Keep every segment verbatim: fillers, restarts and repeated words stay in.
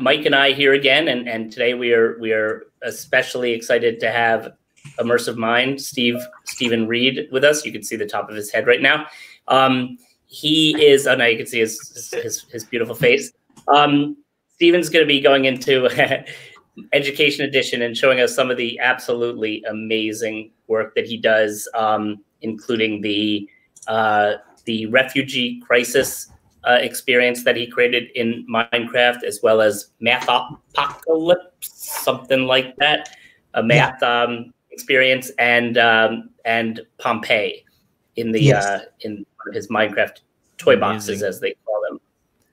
Mike and I here again, and, and today we are we are especially excited to have Immersive Mind, Steve Stephen Reed, with us. You can see the top of his head right now. Um, he is, oh, now you can see his, his, his beautiful face. Um, Stephen's going to be going into Education Edition and showing us some of the absolutely amazing work that he does, um, including the, uh, the refugee crisis uh, experience that he created in Minecraft, as well as Mathpocalypse, something like that, a math um, experience, and um, and Pompeii in the yes. uh, in one of his Minecraft toy amazing. boxes, as they call them.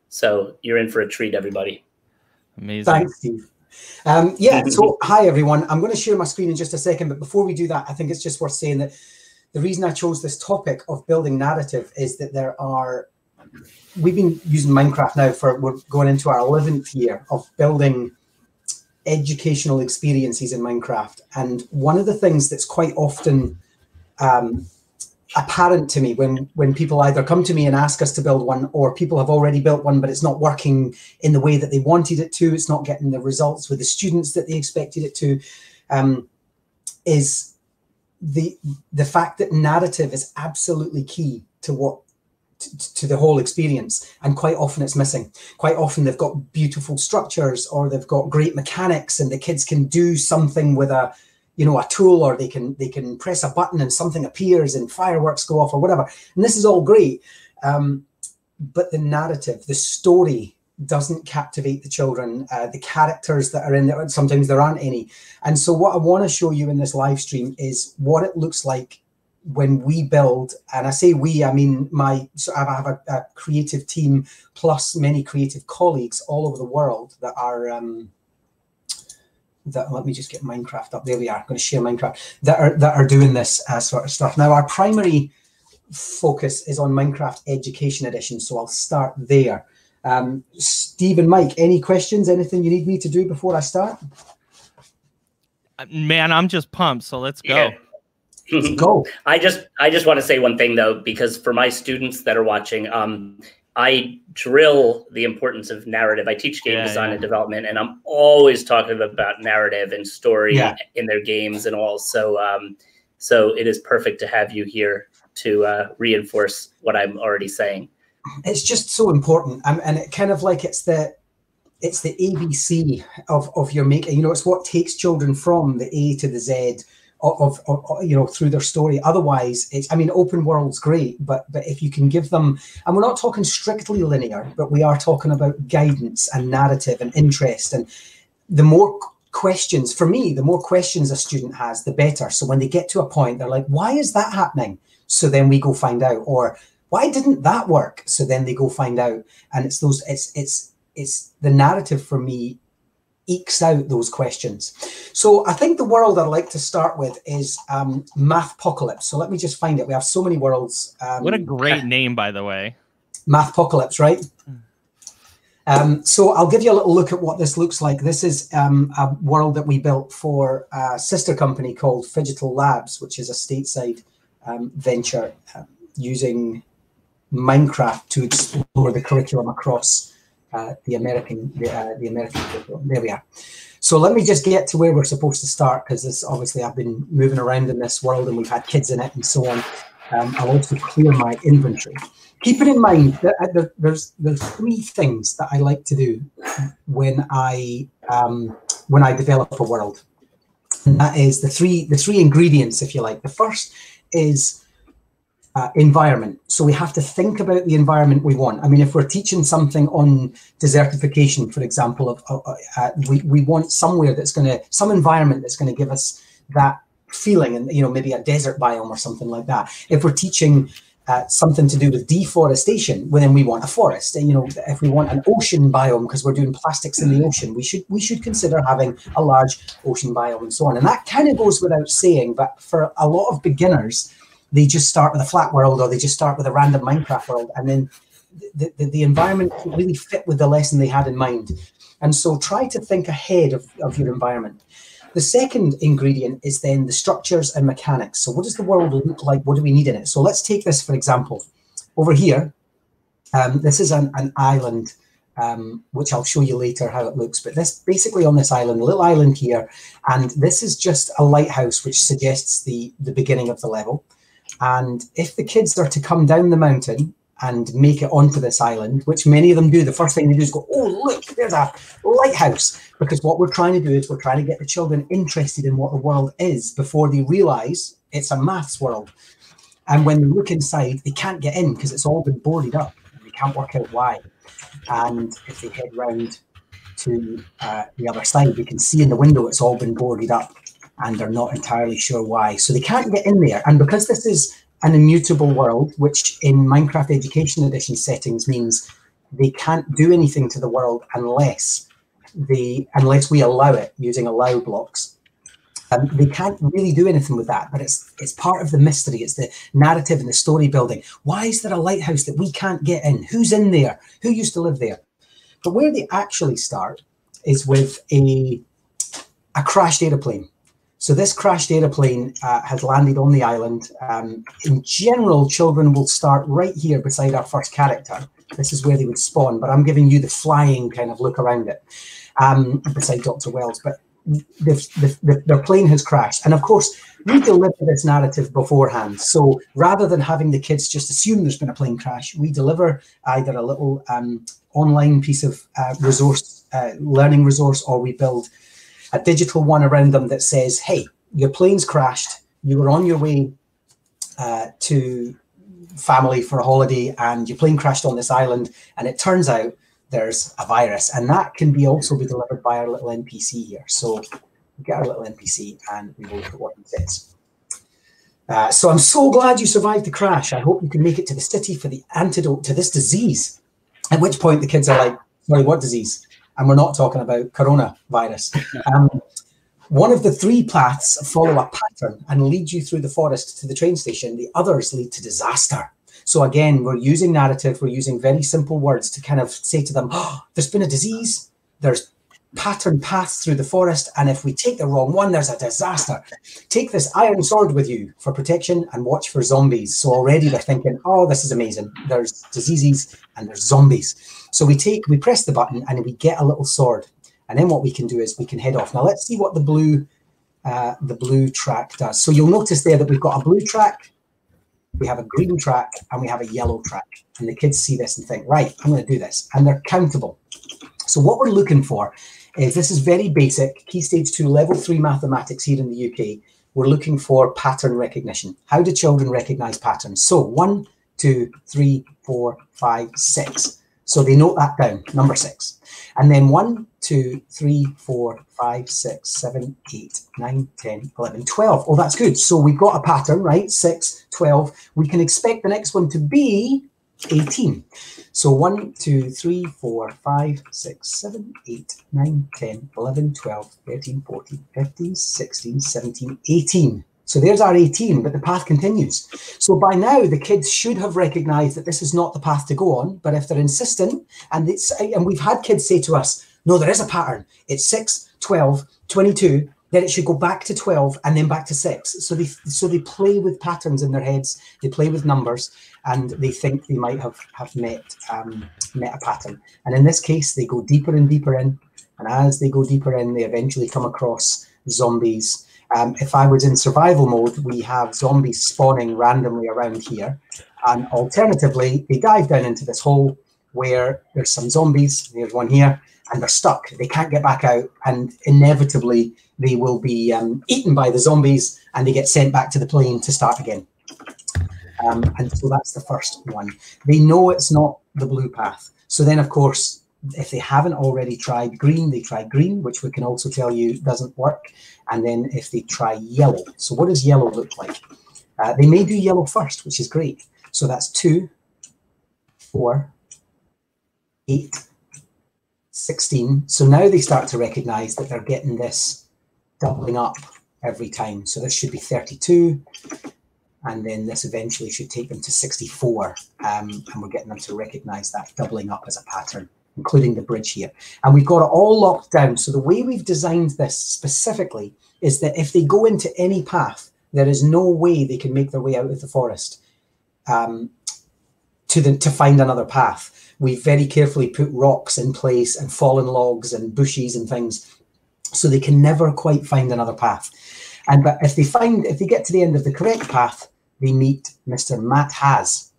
So you're in for a treat, everybody. Amazing. Thanks, Steve. Um, yeah, so hi, everyone. I'm going to share my screen in just a second, but before we do that, I think it's just worth saying that the reason I chose this topic of building narrative is that there are, we've been using Minecraft now for, we're going into our eleventh year of building educational experiences in Minecraft. And one of the things that's quite often um, apparent to me when, when people either come to me and ask us to build one, or people have already built one, but it's not working in the way that they wanted it to, it's not getting the results with the students that they expected it to, um, is the the fact that narrative is absolutely key to what to, to the whole experience. And quite often it's missing. Quite often they've got beautiful structures, or they've got great mechanics, and the kids can do something with a, you know, a tool, or they can they can press a button and something appears and fireworks go off or whatever. And this is all great, um, but the narrative, the story, doesn't captivate the children. Uh, the characters that are in there, sometimes there aren't any. And so what I want to show you in this live stream is what it looks like when we build, and I say we, I mean my, so I have a, a creative team plus many creative colleagues all over the world that are. Um, That, let me just get Minecraft up. There we are. I'm going to share Minecraft. That are that are doing this uh, sort of stuff. Now, our primary focus is on Minecraft Education Edition, so I'll start there. Um, Steve and Mike, any questions? Anything you need me to do before I start? Man, I'm just pumped. So let's go. Yeah. Let's go. I just I just want to say one thing though, because for my students that are watching, um, I drill the importance of narrative. I teach game yeah, design yeah. and development, and I'm always talking about narrative and story yeah. in their games and all. So, um, so it is perfect to have you here to uh, reinforce what I'm already saying. It's just so important, um, and it kind of like it's the it's the A B C of of your making. You know, it's what takes children from the A to the Z. Of, of, of you know, through their story. Otherwise, it's, I mean, open world's great, but but if you can give them, and we're not talking strictly linear, but we are talking about guidance and narrative and interest. And the more questions, for me, the more questions a student has, the better. So when they get to a point, they're like, why is that happening? So then we go find out. Or why didn't that work? So then they go find out. And it's those, it's it's it's the narrative for me ekes out those questions. So I think the world I'd like to start with is um, Mathpocalypse. So let me just find it. We have so many worlds. Um, what a great name, by the way. Mathpocalypse, right? Um, so I'll give you a little look at what this looks like. This is um, a world that we built for a sister company called Fidgital Labs, which is a stateside um, venture uh, using Minecraft to explore the curriculum across Uh, the American, the, uh, the American people. There we are. So let me just get to where we're supposed to start, because this obviously I've been moving around in this world and we've had kids in it and so on. Um, I'll also clear my inventory. Keeping in mind that uh, there, there's there's three things that I like to do when I um, when I develop a world, and that is the three the three ingredients, if you like. The first is Uh, environment. So we have to think about the environment we want. I mean, if we're teaching something on desertification, for example, of, uh, uh, we, we want somewhere that's going to, some environment that's going to give us that feeling, and, you know, maybe a desert biome or something like that. If we're teaching uh, something to do with deforestation, well, then we want a forest. And, you know, if we want an ocean biome because we're doing plastics in the ocean, we should, we should consider having a large ocean biome and so on. And that kind of goes without saying, but for a lot of beginners, they just start with a flat world, or they just start with a random Minecraft world, and then the, the, the environment doesn't really fit with the lesson they had in mind. And so try to think ahead of, of your environment. The second ingredient is then the structures and mechanics. So what does the world look like? What do we need in it? So let's take this, for example. Over here, um, this is an, an island um, which I'll show you later how it looks. But this basically on this island, a little island here, and this is just a lighthouse which suggests the, the beginning of the level. And if the kids are to come down the mountain and make it onto this island, which many of them do, the first thing they do is go, oh, look, there's a lighthouse. Because what we're trying to do is we're trying to get the children interested in what the world is before they realize it's a maths world. And when they look inside, they can't get in because it's all been boarded up. And they can't work out why. And if they head round to uh, the other side, they can see in the window it's all been boarded up and they're not entirely sure why. So they can't get in there. And because this is an immutable world, which in Minecraft Education Edition settings means they can't do anything to the world unless they, unless we allow it using allow blocks. Um, they can't really do anything with that, but it's it's part of the mystery. It's the narrative and the story building. Why is there a lighthouse that we can't get in? Who's in there? Who used to live there? But where they actually start is with a, a crashed aeroplane. So this crashed aeroplane uh, has landed on the island. Um, in general, children will start right here beside our first character. This is where they would spawn, but I'm giving you the flying kind of look around it, um, beside Doctor Wells. But the, the, the, their plane has crashed. And of course, we deliver this narrative beforehand. So rather than having the kids just assume there's been a plane crash, we deliver either a little um, online piece of uh, resource, uh, learning resource, or we build a digital one around them that says, hey, your plane's crashed, you were on your way uh, to family for a holiday and your plane crashed on this island, and it turns out there's a virus. And that can be also be delivered by our little N P C here. So we get our little N P C and we will look at what it says. Uh, so I'm so glad you survived the crash. I hope you can make it to the city for the antidote to this disease. At which point the kids are like, sorry, what disease? And we're not talking about coronavirus. Um, one of the three paths follow a pattern and lead you through the forest to the train station. The others lead to disaster. So again, we're using narrative. We're using very simple words to kind of say to them, oh, there's been a disease. There's pattern paths through the forest. And if we take the wrong one, there's a disaster. Take this iron sword with you for protection and watch for zombies. So already they're thinking, oh, this is amazing. There's diseases and there's zombies. So we take, we press the button and we get a little sword. And then what we can do is we can head off. Now let's see what the blue, uh, the blue track does. So you'll notice there that we've got a blue track, we have a green track, and we have a yellow track. And the kids see this and think, right, I'm going to do this. And they're countable. So what we're looking for is, this is very basic, Key Stage two, Level three mathematics here in the U K. We're looking for pattern recognition. How do children recognize patterns? So one, two, three, four, five, six. So they note that down, number six. And then one, two, three, four, five, six, seven, eight, nine, ten, eleven, twelve. Oh, that's good. So we've got a pattern, right? Six, twelve. We can expect the next one to be eighteen. So one, two, three, four, five, six, seven, eight, nine, ten, eleven, twelve, thirteen, fourteen, fifteen, sixteen, seventeen, eighteen. So there's our eighteen, but the path continues. So by now, the kids should have recognized that this is not the path to go on. But if they're insistent, and it's, and we've had kids say to us, no, there is a pattern. It's six, twelve, twenty-two, then it should go back to twelve and then back to six. So they, so they play with patterns in their heads. They play with numbers, and they think they might have, have met, um, met a pattern. And in this case, they go deeper and deeper in. And as they go deeper in, they eventually come across zombies. Um, if I was in survival mode, we have zombies spawning randomly around here. And alternatively, they dive down into this hole where there's some zombies. There's one here, and they're stuck. They can't get back out, and inevitably they will be um, eaten by the zombies, and they get sent back to the plane to start again. Um, and so that's the first one. They know it's not the blue path. So then, of course, if they haven't already tried green, they try green, which we can also tell you doesn't work. And then if they try yellow, so what does yellow look like? Uh, they may do yellow first, which is great. So that's two, four, eight, sixteen. So now they start to recognize that they're getting this doubling up every time. So this should be thirty-two. And then this eventually should take them to sixty-four. Um, and we're getting them to recognize that doubling up as a pattern, including the bridge here. And we've got it all locked down. So the way we've designed this specifically is that if they go into any path, there is no way they can make their way out of the forest um, to, the, to find another path. we very carefully put rocks in place and fallen logs and bushes and things, so they can never quite find another path. And but if they find, if they get to the end of the correct path, they meet Mister Matt Haas.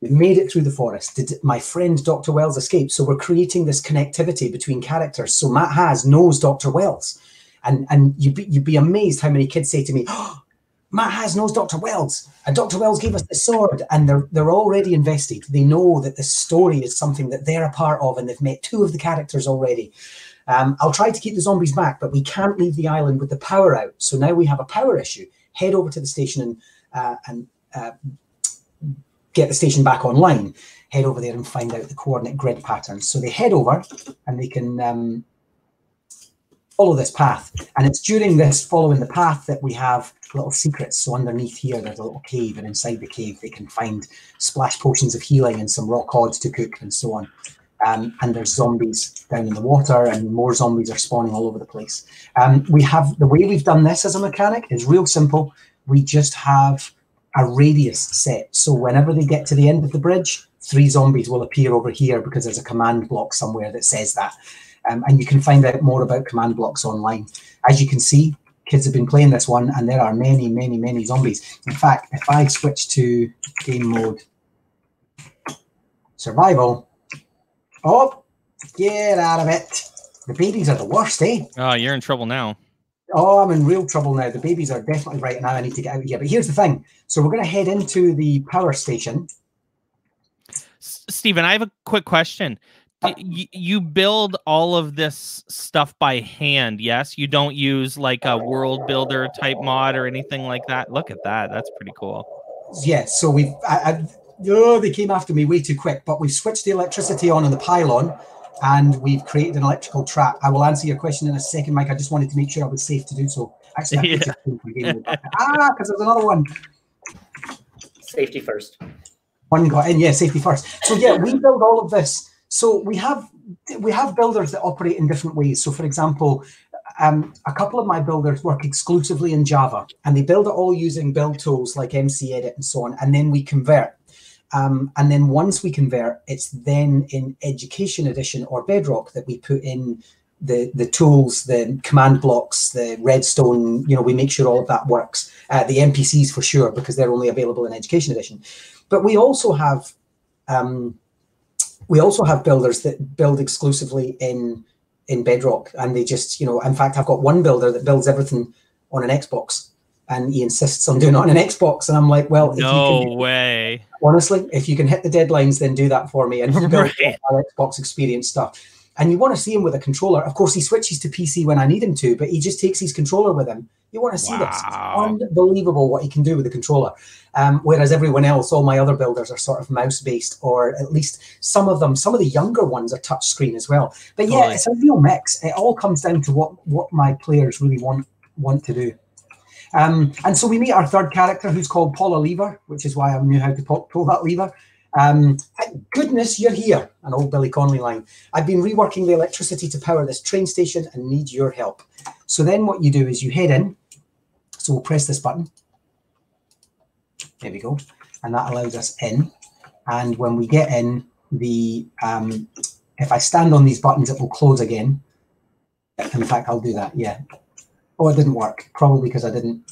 We've made it through the forest. Did my friend Doctor Wells escape? So we're creating this connectivity between characters. So Matt Haas knows Doctor Wells. And, and you'd, be, you'd be amazed how many kids say to me, oh, Matt Haas knows Doctor Wells, and Doctor Wells gave us the sword. And they're, they're already invested. They know that this story is something that they're a part of, and they've met two of the characters already. Um, I'll try to keep the zombies back, but we can't leave the island with the power out. So now we have a power issue. Head over to the station and, uh, and uh, get the station back online. Head over there and find out the coordinate grid patterns. So they head over and they can... Um, follow this path, and it's during this following the path that we have little secrets. So underneath here there's a little cave, and inside the cave they can find splash potions of healing and some raw cod to cook and so on. Um, and there's zombies down in the water, and more zombies are spawning all over the place. Um, we have, the way we've done this as a mechanic is real simple. We just have a radius set, so whenever they get to the end of the bridge, three zombies will appear over here because there's a command block somewhere that says that. Um, and you can find out more about command blocks online. As you can see, kids have been playing this one, and there are many, many, many zombies. In fact, if I switch to game mode survival, oh, get out of it. The babies are the worst, eh? Oh, you're in trouble now. Oh, I'm in real trouble now. The babies are definitely right now. I need to get out of here. But here's the thing. So we're going to head into the power station. Stephen, I have a quick question. You build all of this stuff by hand, yes? You don't use like a world builder type mod or anything like that? Look at that. That's pretty cool. Yeah, so we've... I, I, oh, they came after me way too quick, but we've switched the electricity on in the pylon, and we've created an electrical trap. I will answer your question in a second, Mike. I just wanted to make sure I was safe to do so. Actually, I yeah. Game ah, because there's another one. Safety first. One got in, yeah, safety first. So yeah, we build all of this. So we have we have builders that operate in different ways. So for example, um, a couple of my builders work exclusively in Java, and they build it all using build tools like M C Edit and so on, and then we convert. Um, and then once we convert, it's then in Education Edition or Bedrock that we put in the, the tools, the command blocks, the redstone, you know, we make sure all of that works. Uh, the N P Cs for sure, because they're only available in Education Edition. But we also have... Um, We also have builders that build exclusively in in Bedrock, and they just, you know, in fact, I've got one builder that builds everything on an Xbox, and he insists on doing it on an Xbox, and I'm like, well, if no you can, way. Honestly, if you can hit the deadlines, then do that for me, and build right. our Xbox experience stuff. And you want to see him with a controller. Of course, he switches to P C when I need him to, but he just takes his controller with him. You want to see wow. this. It's unbelievable what he can do with the controller. Um, whereas everyone else, all my other builders are sort of mouse-based, or at least some of them, some of the younger ones are touch screen as well. But yeah, totally. It's a real mix. It all comes down to what, what my players really want, want to do. Um, and so we meet our third character, who's called Paula Lever, which is why I knew how to pull that lever. Um, thank goodness you're here, an old Billy Connolly line. I've been reworking the electricity to power this train station and need your help. So then what you do is you head in. So we'll press this button. There we go. And that allows us in. And when we get in, the um, if I stand on these buttons, it will close again. In fact, I'll do that, yeah. Oh, it didn't work, probably because I didn't.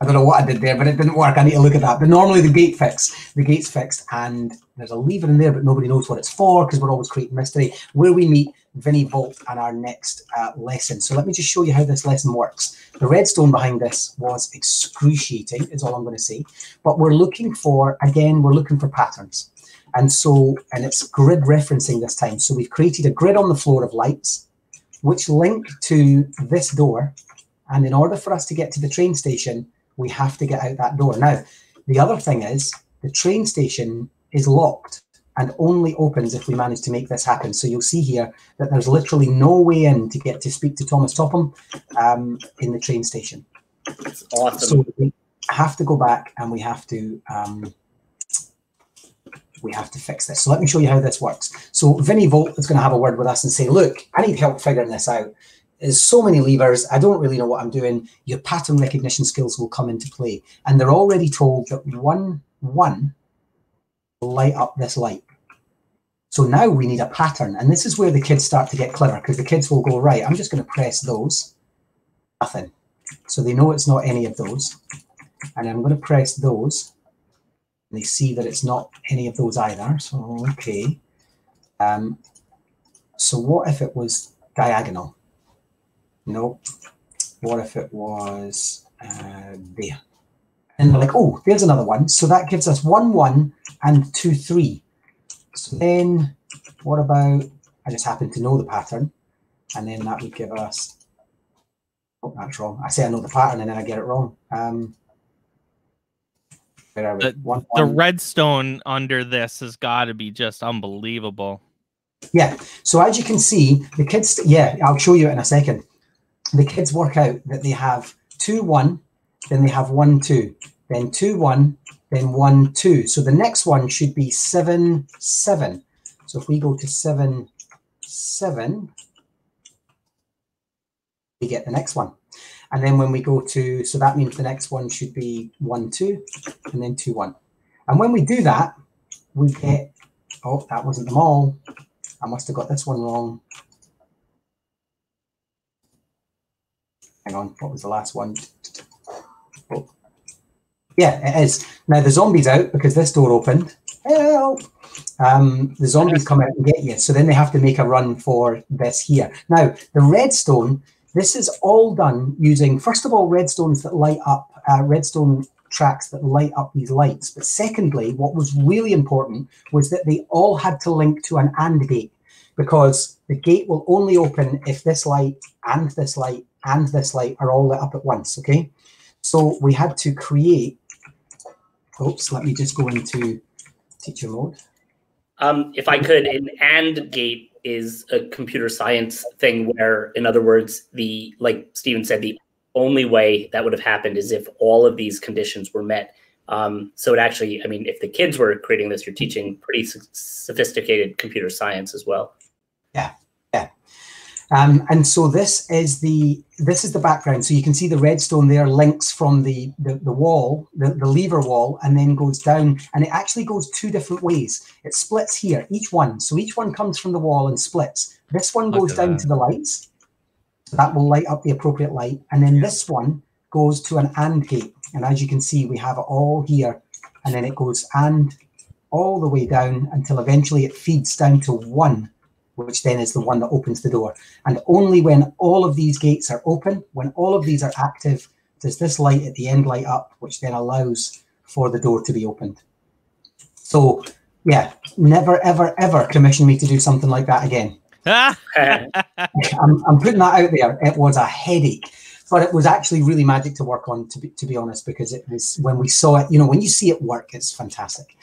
I don't know what I did there, but it didn't work. I need to look at that. But normally the gate fix, the gate's fixed, and there's a lever in there, but nobody knows what it's for because we're always creating mystery, where we meet Vinny Volt and our next uh, lesson. So let me just show you how this lesson works. The redstone behind this was excruciating, is all I'm going to say. But we're looking for, again, we're looking for patterns. And so, and it's grid referencing this time. So we've created a grid on the floor of lights, which link to this door. And in order for us to get to the train station, we have to get out that door. Now, the other thing is the train station is locked and only opens if we manage to make this happen. So you'll see here that there's literally no way in to get to speak to Thomas Topham um, in the train station. That's awesome. So we have to go back, and we have to um, we have to fix this. So let me show you how this works. So Vinny Volt is going to have a word with us and say, look, I need help figuring this out. There's so many levers, I don't really know what I'm doing. Your pattern recognition skills will come into play. And they're already told that one, one, light up this light. So now we need a pattern. And this is where the kids start to get clever, because the kids will go, right, I'm just going to press those. Nothing. So they know it's not any of those. And I'm going to press those. And they see that it's not any of those either. So, okay. Um, so what if it was diagonal? Nope. What if it was uh, there? And they're like, oh, there's another one. So that gives us one, one, and two, three. So then what about, I just happen to know the pattern, and then that would give us, oh, that's wrong. I say I know the pattern, and then I get it wrong. Um, where are we? The, one, the one. redstone under this has got to be just unbelievable. Yeah. So as you can see, the kids, yeah, I'll show you in a second. The kids work out that they have two, one, then they have one, two, then two, one, then one, two. So the next one should be seven, seven. So if we go to seven, seven, we get the next one. And then when we go to, so that means the next one should be one, two, and then two, one. And when we do that, we get, oh, that wasn't them all. I must have got this one wrong. Hang on, what was the last one? Oh. Yeah, it is. Now the zombie's out because this door opened. Help! Um, the zombies come out and get you. So then they have to make a run for this here. Now, the redstone, this is all done using, first of all, redstones that light up, uh, redstone tracks that light up these lights. But secondly, what was really important was that they all had to link to an AND gate, because the gate will only open if this light and this light and this light are all lit up at once, okay? So we had to create, oops, let me just go into teacher mode. Um, if I could, an AND gate is a computer science thing where, in other words, the, like Stephen said, the only way that would have happened is if all of these conditions were met. Um, so it actually, I mean, if the kids were creating this, you're teaching pretty sophisticated computer science as well. Yeah, yeah. Um, and so this is the this is the background. So you can see the redstone there links from the, the, the wall, the, the lever wall, and then goes down. And it actually goes two different ways. It splits here, each one. So each one comes from the wall and splits. This one goes down to the lights. So that will light up the appropriate light. And then this one goes to an AND gate. And as you can see, we have it all here. And then it goes AND all the way down until eventually it feeds down to one, which then is the one that opens the door. And only when all of these gates are open, when all of these are active, does this light at the end light up, which then allows for the door to be opened. So, yeah, never, ever, ever commission me to do something like that again. uh, I'm, I'm putting that out there. It was a headache, but it was actually really magic to work on, to be, to be honest, because it was, when we saw it, you know, when you see it work, it's fantastic.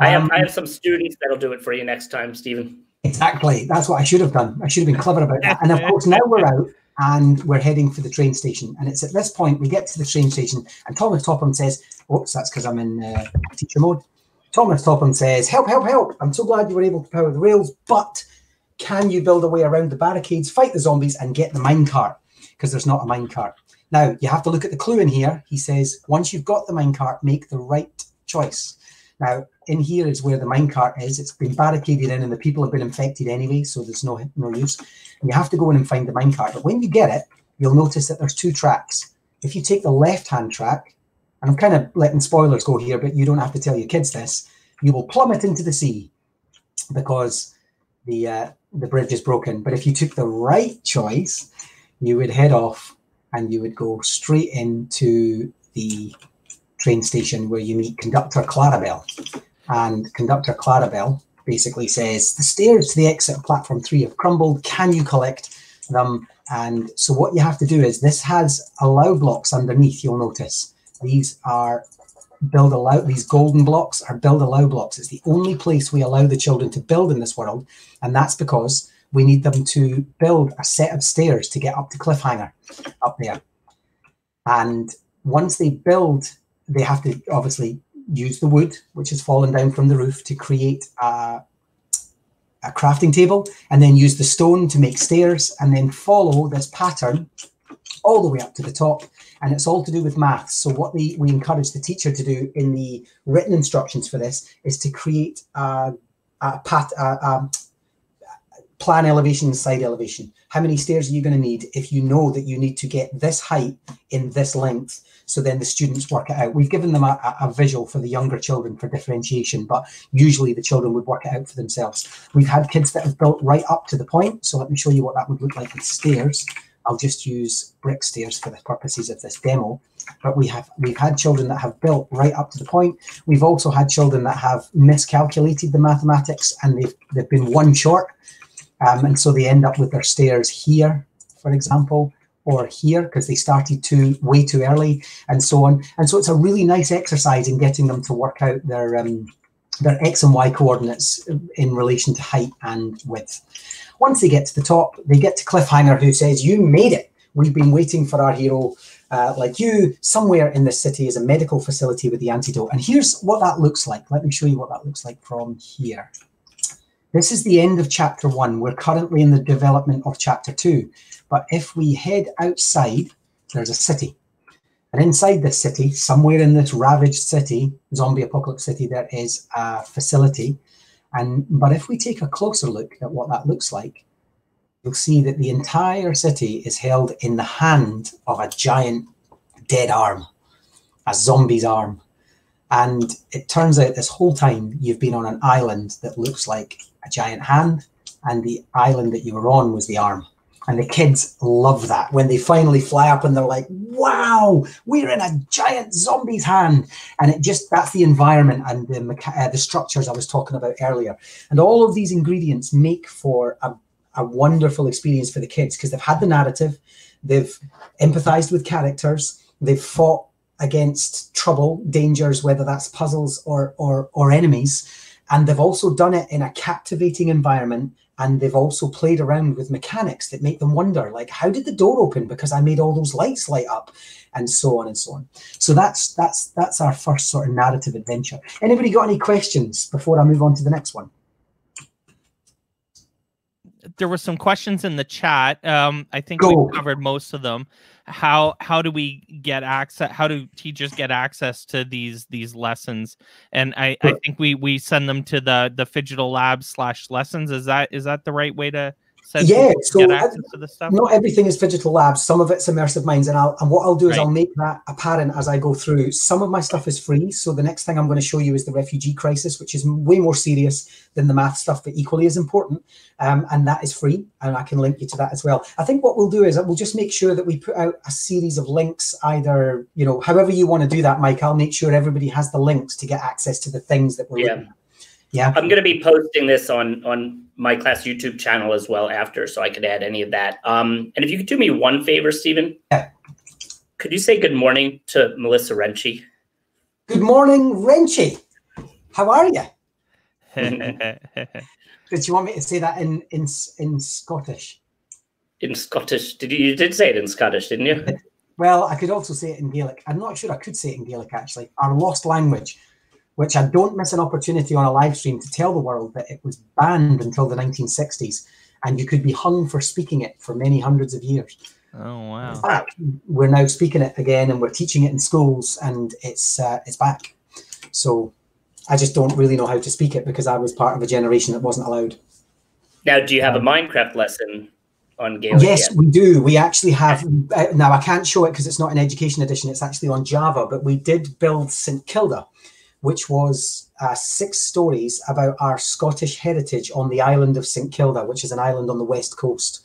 Um, I, have, I have some students that'll do it for you next time, Stephen. Exactly. That's what I should have done. I should have been clever about that. And of course, now we're out and we're heading for the train station. And it's at this point we get to the train station and Thomas Topham says, oops, that's because I'm in uh, teacher mode. Thomas Topham says, help, help, help. I'm so glad you were able to power the rails, but can you build a way around the barricades, fight the zombies and get the minecart? Because there's not a minecart. Now, you have to look at the clue in here. He says, once you've got the minecart, make the right choice. Now, in here is where the minecart is. It's been barricaded in and the people have been infected anyway, so there's no, no use. And you have to go in and find the minecart. But when you get it, you'll notice that there's two tracks. If you take the left-hand track, and I'm kind of letting spoilers go here, but you don't have to tell your kids this, you will plummet into the sea because the, uh, the bridge is broken. But if you took the right choice, you would head off and you would go straight into the train station where you meet Conductor Clarabelle. And Conductor Clarabelle basically says, the stairs to the exit of platform three have crumbled. Can you collect them? And so what you have to do is, this has allow blocks underneath, you'll notice. These are build allow, these golden blocks are build allow blocks. It's the only place we allow the children to build in this world. And that's because we need them to build a set of stairs to get up to Cliffhanger up there. And once they build, they have to obviously use the wood, which has fallen down from the roof, to create a, a crafting table, and then use the stone to make stairs, and then follow this pattern all the way up to the top. And it's all to do with maths. So what we, we encourage the teacher to do in the written instructions for this is to create a, uh, pat, uh, um, plan elevation and side elevation. How many stairs are you going to need if you know that you need to get this height in this length? So then the students work it out. We've given them a, a visual for the younger children for differentiation, but usually the children would work it out for themselves. We've had kids that have built right up to the point. So let me show you what that would look like in stairs. I'll just use brick stairs for the purposes of this demo. But we have, we've had children that have built right up to the point. We've also had children that have miscalculated the mathematics and they've, they've been one short. Um, and so they end up with their stairs here, for example, or here, because they started too way too early, and so on. And so it's a really nice exercise in getting them to work out their um, their X and Y coordinates in relation to height and width. Once they get to the top, they get to Cliffhanger, who says, "You made it. We've been waiting for our hero uh, like you. Somewhere in this city is a medical facility with the antidote." And here's what that looks like. Let me show you what that looks like from here. This is the end of chapter one. We're currently in the development of chapter two. But if we head outside, there's a city. And inside this city, somewhere in this ravaged city, zombie apocalypse city, there is a facility. And but if we take a closer look at what that looks like, you'll see that the entire city is held in the hand of a giant dead arm, a zombie's arm. And it turns out this whole time you've been on an island that looks like a giant hand, and the island that you were on was the arm. And the kids love that. When they finally fly up and they're like, wow, we're in a giant zombie's hand. And it just, that's the environment and the, uh, the structures I was talking about earlier. And all of these ingredients make for a, a wonderful experience for the kids, because they've had the narrative, they've empathized with characters, they've fought against trouble, dangers, whether that's puzzles or, or, or enemies. And they've also done it in a captivating environment. And they've also played around with mechanics that make them wonder, like, how did the door open? Because I made all those lights light up, and so on and so on. So that's that's that's our first sort of narrative adventure. Anybody got any questions before I move on to the next one? There were some questions in the chat. Um, I think we covered most of them. How how do we get access? How do teachers get access to these these lessons? And I, sure. I think we we send them to the the Fidgital Labs slash lessons. Is that is that the right way to? Yeah, so to the stuff? Not everything is Fidgital Labs. Some of it's Immersive Minds, and I'll and what I'll do is right. I'll make that apparent as I go through. Some of my stuff is free, so the next thing I'm going to show you is the refugee crisis, which is way more serious than the math stuff, but equally as important, um, and that is free, and I can link you to that as well. I think what we'll do is we'll just make sure that we put out a series of links, either, you know, however you want to do that, Mike. I'll make sure everybody has the links to get access to the things that we're yeah. looking at. Yeah. I'm going to be posting this on, on my class YouTube channel as well after, so I could add any of that. Um, and if you could do me one favor, Stephen, yeah. could you say good morning to Melissa Renchi? Good morning, Renchi. How are you? Did you want me to say that in, in, in Scottish? In Scottish. Did you, you did say it in Scottish, didn't you? Well, I could also say it in Gaelic. I'm not sure I could say it in Gaelic, actually. Our lost language, which I don't miss an opportunity on a live stream to tell the world that it was banned until the nineteen sixties, and you could be hung for speaking it for many hundreds of years. Oh, wow. In fact, we're now speaking it again, and we're teaching it in schools, and it's, uh, it's back. So I just don't really know how to speak it, because I was part of a generation that wasn't allowed. Now, do you have a Minecraft lesson on Gaelic? Yes, yet? we do. We actually have, uh, now I can't show it because it's not an education edition, it's actually on Java, but we did build Saint Kilda, which was uh, six stories about our Scottish heritage on the island of Saint Kilda, which is an island on the west coast,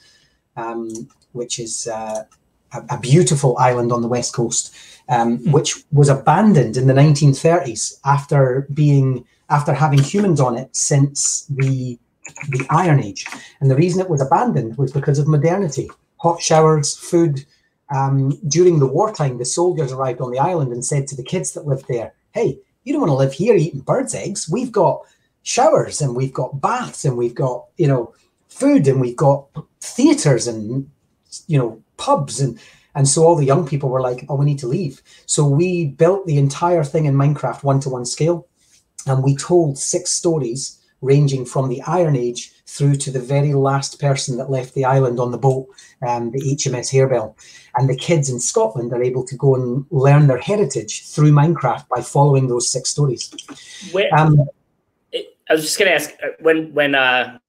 um, which is uh, a, a beautiful island on the west coast, um, which was abandoned in the nineteen thirties after being after having humans on it since the the Iron Age. And the reason it was abandoned was because of modernity, hot showers, food. Um, during the wartime, the soldiers arrived on the island and said to the kids that lived there, "Hey, you don't want to live here eating birds' eggs. We've got showers and we've got baths and we've got, you know, food and we've got theaters and, you know, pubs." And, and so all the young people were like, oh, we need to leave. So we built the entire thing in Minecraft one-to-one scale. And we told six stories ranging from the Iron Age through to the very last person that left the island on the boat, um, the H M S Harebell. And the kids in Scotland are able to go and learn their heritage through Minecraft by following those six stories. Where, um, it, I was just going to ask, when when uh,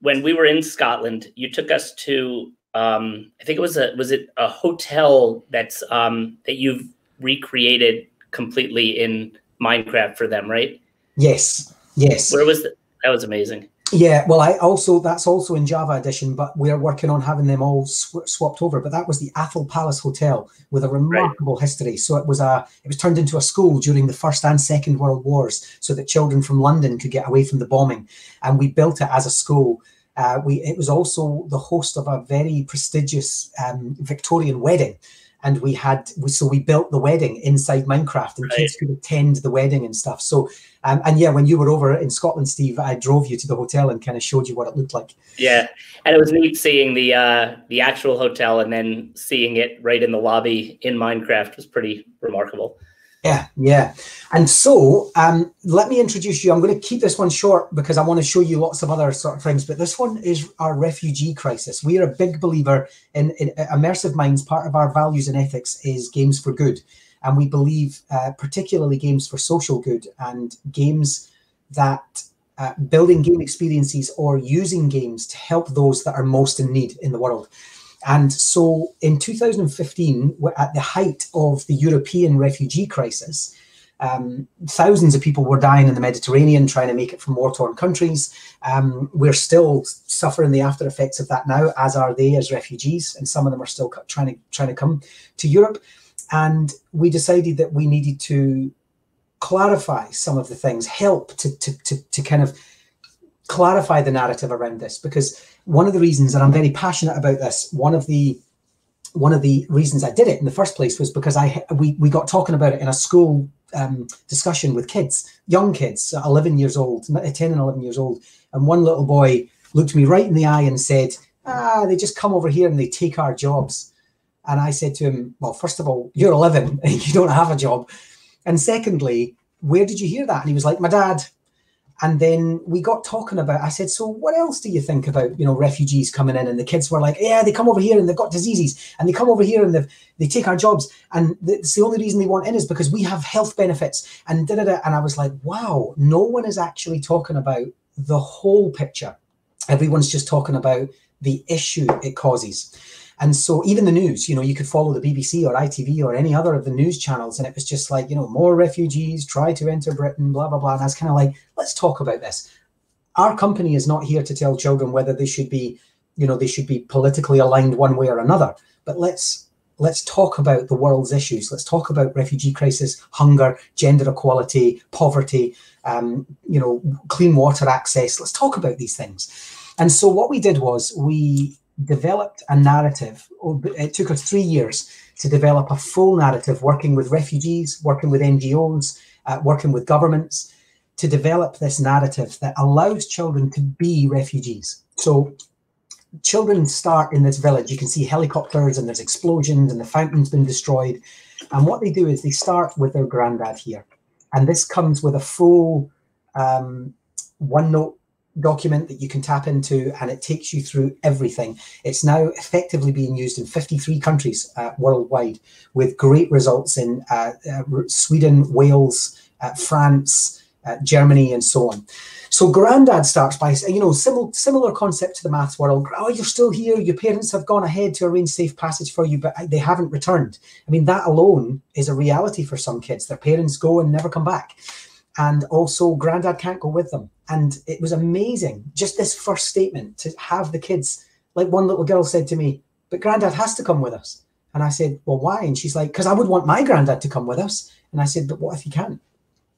when we were in Scotland, you took us to um, I think it was a was it a hotel that's um, that you've recreated completely in Minecraft for them, right? Yes, yes. Where was the, that? Was amazing. Yeah, well, I also that's also in Java Edition, but we are working on having them all sw swapped over. But that was the Athol Palace Hotel with a remarkable right. history. So it was a it was turned into a school during the First and Second World Wars, so that children from London could get away from the bombing. And we built it as a school. Uh, we it was also the host of a very prestigious um, Victorian wedding. And we had, so we built the wedding inside Minecraft and right. kids could attend the wedding and stuff. So, um, and yeah, when you were over in Scotland, Steve, I drove you to the hotel and kind of showed you what it looked like. Yeah. And it was neat seeing the, uh, the actual hotel and then seeing it right in the lobby in Minecraft was pretty remarkable. Yeah. Yeah. And so um, let me introduce you. I'm going to keep this one short because I want to show you lots of other sort of things. But this one is our refugee crisis. We are a big believer in, in Immersive Minds. Part of our values and ethics is games for good. And we believe uh, particularly games for social good and games that uh, building game experiences or using games to help those that are most in need in the world. And so in two thousand fifteen, at the height of the European refugee crisis, um, thousands of people were dying in the Mediterranean trying to make it from war-torn countries. Um, we're still suffering the after effects of that now, as are they as refugees, and some of them are still trying to, trying to come to Europe. And we decided that we needed to clarify some of the things, help to, to, to, to kind of clarify the narrative around this, because one of the reasons, and I'm very passionate about this, one of the one of the reasons I did it in the first place was because I we, we got talking about it in a school um, discussion with kids, young kids, eleven years old, ten and eleven years old. And one little boy looked me right in the eye and said, ah, they just come over here and they take our jobs. And I said to him, well, first of all, you're eleven and you don't have a job. And secondly, where did you hear that? And he was like, my dad. And then we got talking about, I said, so what else do you think about, you know, refugees coming in? And the kids were like, yeah, they come over here and they've got diseases and they come over here and they've, they take our jobs. And it's the only reason they want in is because we have health benefits and da, da, da. And I was like, wow, no one is actually talking about the whole picture. Everyone's just talking about the issue it causes. And so even the news, you know, you could follow the B B C or I T V or any other of the news channels. And it was just like, you know, more refugees try to enter Britain, blah, blah, blah. And I was kind of like, let's talk about this. Our company is not here to tell children whether they should be, you know, they should be politically aligned one way or another. But let's let's talk about the world's issues. Let's talk about refugee crisis, hunger, gender equality, poverty, um, you know, clean water access. Let's talk about these things. And so what we did was we developed a narrative. It took us three years to develop a full narrative, working with refugees, working with N G Os, uh, working with governments, to develop this narrative that allows children to be refugees. So children start in this village. You can see helicopters and there's explosions and the fountain's been destroyed. And what they do is they start with their granddad here. And this comes with a full um, OneNote document that you can tap into, and it takes you through everything. It's now effectively being used in fifty-three countries uh, worldwide, with great results in uh, uh, Sweden, Wales, uh, France, uh, Germany, and so on. So granddad starts by, you know, similar similar concept to the maths world. Oh, you're still here. Your parents have gone ahead to arrange safe passage for you, but they haven't returned. I mean, that alone is a reality for some kids. Their parents go and never come back. And also granddad can't go with them. And it was amazing, just this first statement, to have the kids, like one little girl said to me, but granddad has to come with us. And I said, well, why? And she's like, because I would want my granddad to come with us. And I said, but what if he can't?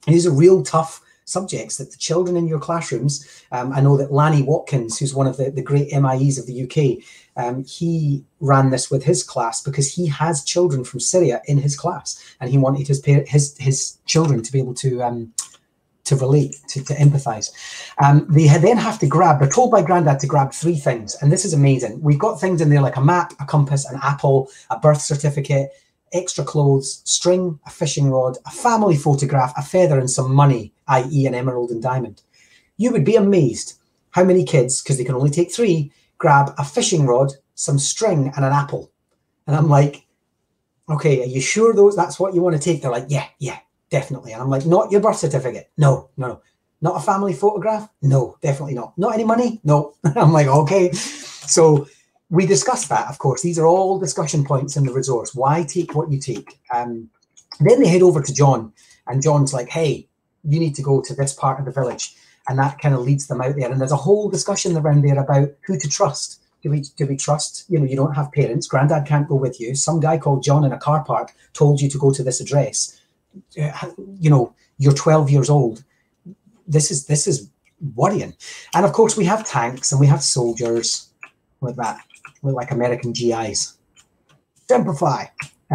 These are real tough subjects that the children in your classrooms, um, I know that Lanny Watkins, who's one of the, the great M I Es of the U K, um, he ran this with his class because he has children from Syria in his class, and he wanted his his, his children to be able to um, to relate, to, to empathise. Um, they then have to grab, they're told by granddad to grab three things, and this is amazing. We've got things in there like a map, a compass, an apple, a birth certificate, extra clothes, string, a fishing rod, a family photograph, a feather, and some money, that is an emerald and diamond. You would be amazed how many kids, because they can only take three, grab a fishing rod, some string, and an apple. And I'm like, okay, are you sure those that's what you want to take? They're like, yeah, yeah, definitely. And I'm like, not your birth certificate. No, no, Not a family photograph? No, definitely not. Not any money? No. I'm like, okay. So we discussed that, of course. These are all discussion points in the resource. Why take what you take? Um, then they head over to John, and John's like, hey, you need to go to this part of the village. And that kind of leads them out there. And there's a whole discussion around there about who to trust. Do we, do we trust? You know, you don't have parents. Granddad can't go with you. Some guy called John in a car park told you to go to this address. You know, you're twelve years old. This is this is worrying. And of course, we have tanks and we have soldiers like that, like American G Is. Simplify.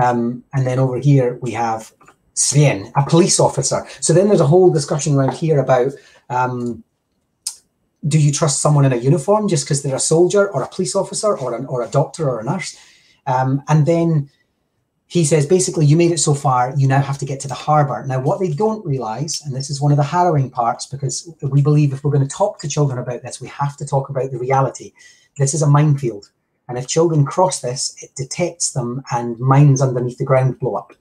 Um, and then over here, we have Sven, a police officer. So then there's a whole discussion around here about... Um, do you trust someone in a uniform just because they're a soldier or a police officer or an, or a doctor or a nurse? Um, and then he says, basically, you made it so far, you now have to get to the harbour. Now, what they don't realise, and this is one of the harrowing parts, because we believe if we're going to talk to children about this, we have to talk about the reality. This is a minefield. And if children cross this, it detects them and mines underneath the ground blow up.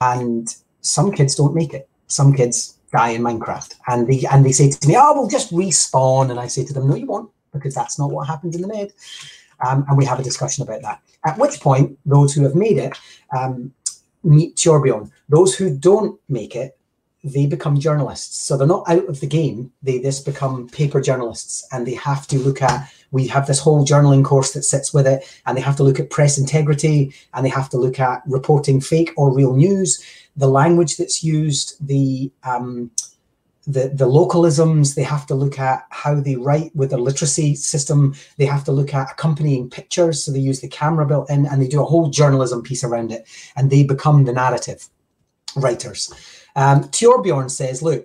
And some kids don't make it. Some kids... die in Minecraft, and they and they say to me, oh, we'll just respawn. And I say to them, no, you won't, because that's not what happens in the med. Um, and we have a discussion about that, at which point those who have made it um, meet Torbjorn. Those who don't make it, they become journalists. So they're not out of the game, they just become paper journalists, and they have to look at, we have this whole journaling course that sits with it, and they have to look at press integrity, and they have to look at reporting fake or real news, the language that's used, the um, the, the localisms, they have to look at how they write with their literacy system, they have to look at accompanying pictures, so they use the camera built in, and they do a whole journalism piece around it, and they become the narrative writers. Um, Torbjorn says, look,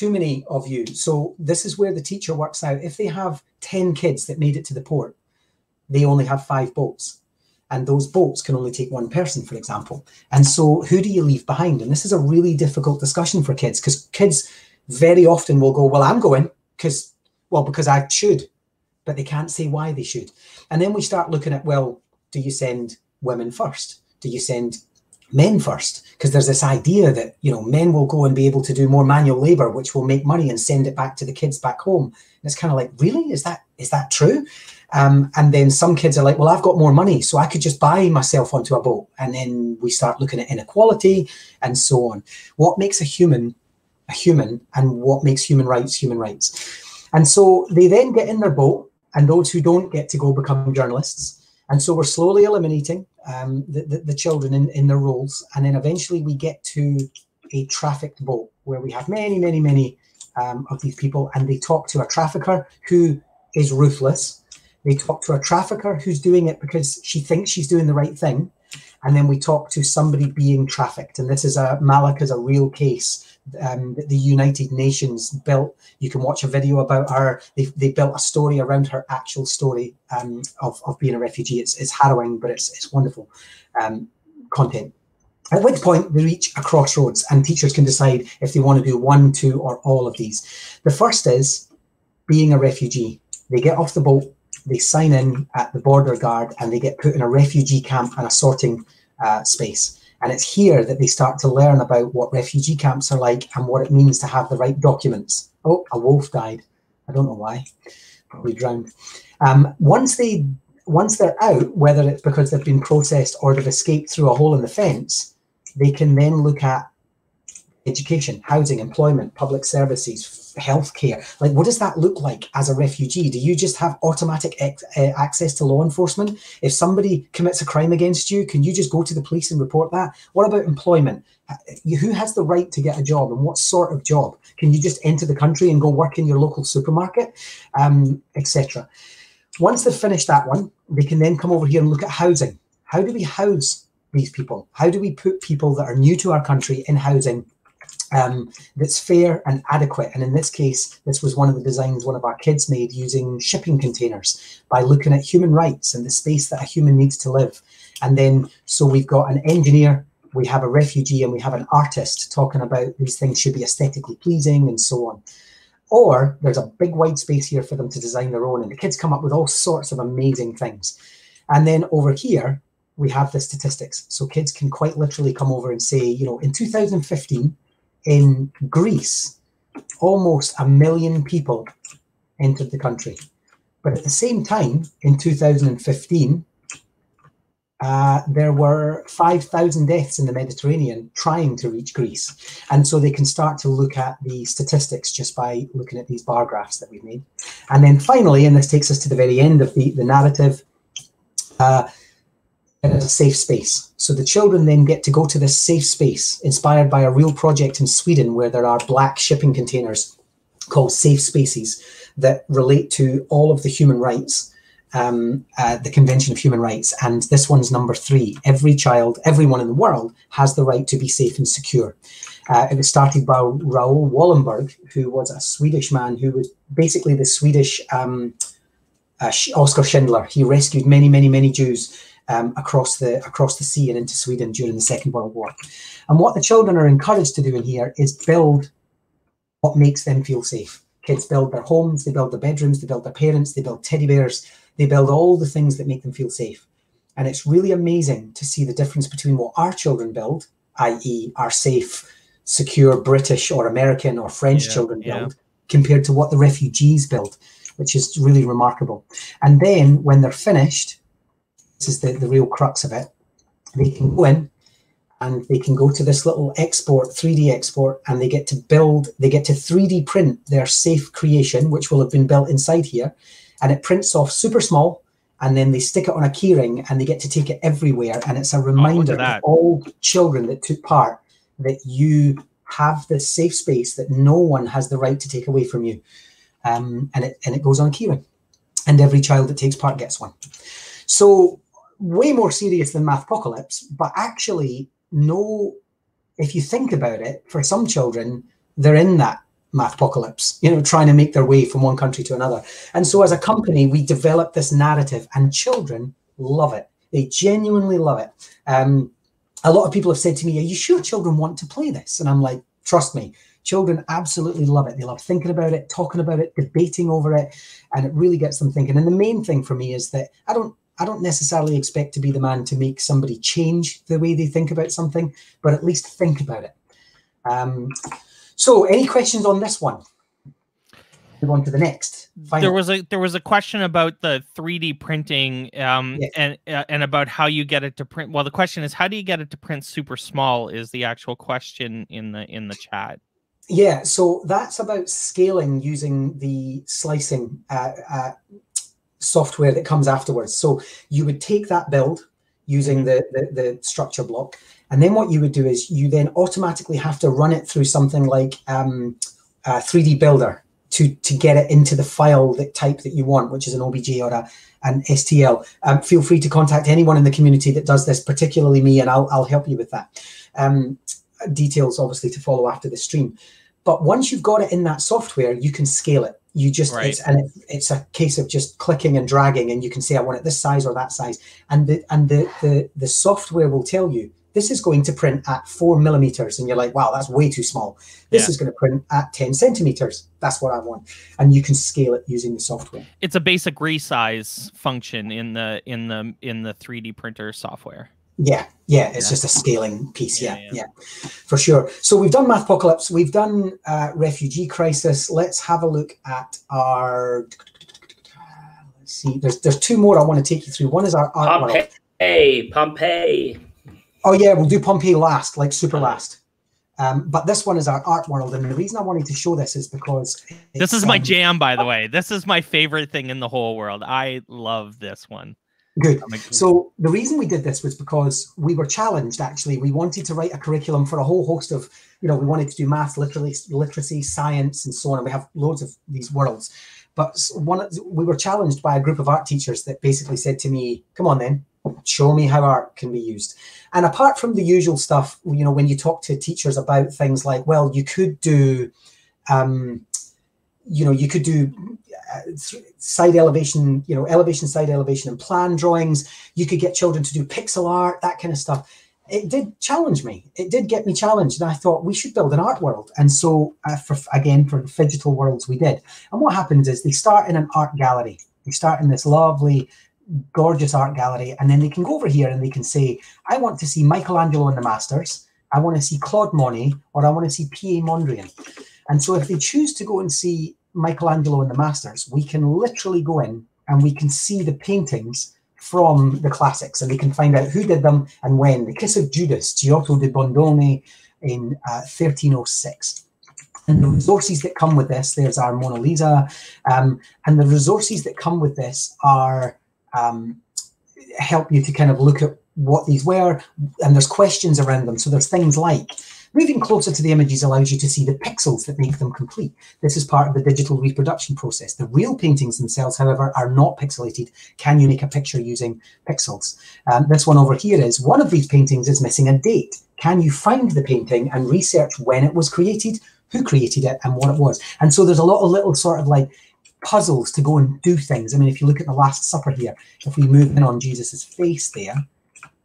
too many of you. So this is where the teacher works out. If they have ten kids that made it to the port, they only have five boats. And those boats can only take one person, for example. And so who do you leave behind? And this is a really difficult discussion for kids, because kids very often will go, well, I'm going because, well, because I should, but they can't say why they should. And then we start looking at, well, do you send women first? Do you send men first? Because there's this idea that, you know, men will go and be able to do more manual labor, which will make money and send it back to the kids back home. And it's kind of like, really? Is that is that true? Um, and then some kids are like, well, I've got more money, so I could just buy myself onto a boat. And then we start looking at inequality and so on. What makes a human a human, and what makes human rights human rights? And so they then get in their boat, and those who don't get to go become journalists. And so we're slowly eliminating um, the, the, the children in, in their roles. And then eventually we get to a trafficked boat where we have many, many, many um, of these people. And they talk to a trafficker who is ruthless. They talk to a trafficker who's doing it because she thinks she's doing the right thing. And then we talk to somebody being trafficked. And this is a, Malika's a real case um, that the United Nations built. You can watch a video about her. They, they built a story around her actual story um, of, of being a refugee. It's, it's harrowing, but it's, it's wonderful um, content. At which point they reach a crossroads, and teachers can decide if they want to do one, two, or all of these. The first is being a refugee. They get off the boat. They sign in at the border guard, and they get put in a refugee camp and a sorting uh, space. And it's here that they start to learn about what refugee camps are like and what it means to have the right documents. Oh, a wolf died. I don't know why. Probably drowned. Um, once, they, once they're out, whether it's because they've been processed or they've escaped through a hole in the fence, they can then look at education, housing, employment, public services, healthcare. Like, what does that look like as a refugee? Do you just have automatic ex uh, access to law enforcement? If somebody commits a crime against you, can you just go to the police and report that? What about employment? Who has the right to get a job, and what sort of job? Can you just enter the country and go work in your local supermarket, um, et cetera? Once they've finished that one, they can then come over here and look at housing. How do we house these people? How do we put people that are new to our country in housing Um, that's fair and adequate? And in this case, this was one of the designs one of our kids made using shipping containers, by looking at human rights and the space that a human needs to live. And then, so we've got an engineer, we have a refugee, and we have an artist talking about these things should be aesthetically pleasing and so on. Or there's a big wide space here for them to design their own, and the kids come up with all sorts of amazing things. And then over here, we have the statistics. So kids can quite literally come over and say, you know, in two thousand fifteen, in Greece, almost a million people entered the country. But at the same time, in two thousand fifteen, uh, there were five thousand deaths in the Mediterranean trying to reach Greece. And so they can start to look at the statistics just by looking at these bar graphs that we've made. And then finally, and this takes us to the very end of the, the narrative, uh, a safe space. So the children then get to go to this safe space inspired by a real project in Sweden where there are black shipping containers called safe spaces that relate to all of the human rights, um, uh, the Convention of Human Rights. And this one's number three. Every child, everyone in the world has the right to be safe and secure. Uh, it was started by Raoul Wallenberg, who was a Swedish man who was basically the Swedish um, uh, Oscar Schindler. He rescued many, many, many Jews Um, across the across the sea and into Sweden during the Second World War. And what the children are encouraged to do in here is build what makes them feel safe. Kids build their homes, they build their bedrooms, they build their parents, they build teddy bears, they build all the things that make them feel safe. And it's really amazing to see the difference between what our children build, that is our safe, secure British or American or French yeah, children build, yeah. compared to what the refugees build, which is really remarkable. And then when they're finished, this is the, the real crux of it, they can go in and they can go to this little export, three D export, and they get to build, they get to three D print their safe creation, which will have been built inside here. And it prints off super small, and then they stick it on a keyring and they get to take it everywhere. And it's a reminder to all children that took part that you have this safe space that no one has the right to take away from you. Um, and, it, and it goes on a keyring. And every child that takes part gets one. So way more serious than Mathpocalypse, but actually, no, if you think about it, for some children, they're in that Mathpocalypse, you know, trying to make their way from one country to another. And so as a company, we develop this narrative, and children love it. They genuinely love it. Um, a lot of people have said to me, are you sure children want to play this? And I'm like, trust me, children absolutely love it. They love thinking about it, talking about it, debating over it, and it really gets them thinking. And the main thing for me is that I don't I don't necessarily expect to be the man to make somebody change the way they think about something, but at least think about it. Um, so any questions on this one? Move on to the next. Final. There was a there was a question about the three D printing um, yes. and uh, and about how you get it to print. Well, the question is, how do you get it to print super small is the actual question in the in the chat. Yeah, so that's about scaling using the slicing uh, uh, software that comes afterwards. So you would take that build using the, the, the structure block, and then what you would do is you then automatically have to run it through something like um, a three D builder to, to get it into the file that type that you want, which is an O B J or a, an S T L. Um, feel free to contact anyone in the community that does this, particularly me, and I'll, I'll help you with that. Um, details, obviously, to follow after the stream. But once you've got it in that software, you can scale it. You just, right. it's, and it, it's a case of just clicking and dragging, and you can say, I want it this size or that size. And the, and the, the, the software will tell you, this is going to print at four millimeters. And you're like, wow, that's way too small. This yeah. is going to print at ten centimeters. That's what I want. And you can scale it using the software. It's a basic resize function in the, in the, in the three D printer software. Yeah, yeah, it's yeah. just a scaling piece, yeah, yeah, yeah, yeah, for sure. So we've done Mathpocalypse, we've done uh, Refugee Crisis. Let's have a look at our, let's see, there's there's two more I want to take you through. One is our art Pompeii, world. Pompeii, Pompeii. Oh yeah, we'll do Pompeii last, like super last. Um, but this one is our art world, and the reason I wanted to show this is because... This is my um, jam, by the way. This is my favorite thing in the whole world. I love this one. Good. So the reason we did this was because we were challenged, actually. We wanted to write a curriculum for a whole host of, you know, we wanted to do math, literacy, science, and so on. And we have loads of these worlds. But one, we were challenged by a group of art teachers that basically said to me, come on then, show me how art can be used. And apart from the usual stuff, you know, when you talk to teachers about things like, well, you could do... Um, you know, you could do uh, side elevation, you know, elevation, side elevation and plan drawings. You could get children to do pixel art, that kind of stuff. It did challenge me. It did get me challenged. And I thought we should build an art world. And so, uh, for, again, for Fidgital Worlds, we did. And what happens is they start in an art gallery. They start in this lovely, gorgeous art gallery. And then they can go over here and they can say, I want to see Michelangelo and the Masters. I want to see Claude Monet, or I want to see Piet Mondrian. And so if they choose to go and see Michelangelo and the Masters, we can literally go in and we can see the paintings from the classics, and they can find out who did them and when. The Kiss of Judas, Giotto de Bondone in uh, thirteen oh six. And the resources that come with this, there's our Mona Lisa, um, and the resources that come with this are um, help you to kind of look at what these were, and there's questions around them. So there's things like moving closer to the images allows you to see the pixels that make them complete. This is part of the digital reproduction process. The real paintings themselves, however, are not pixelated. Can you make a picture using pixels? Um, this one over here is, one of these paintings is missing a date. Can you find the painting and research when it was created, who created it, and what it was? And so there's a lot of little sort of like puzzles to go and do things. I mean, if you look at the Last Supper here, if we move in on Jesus's face there,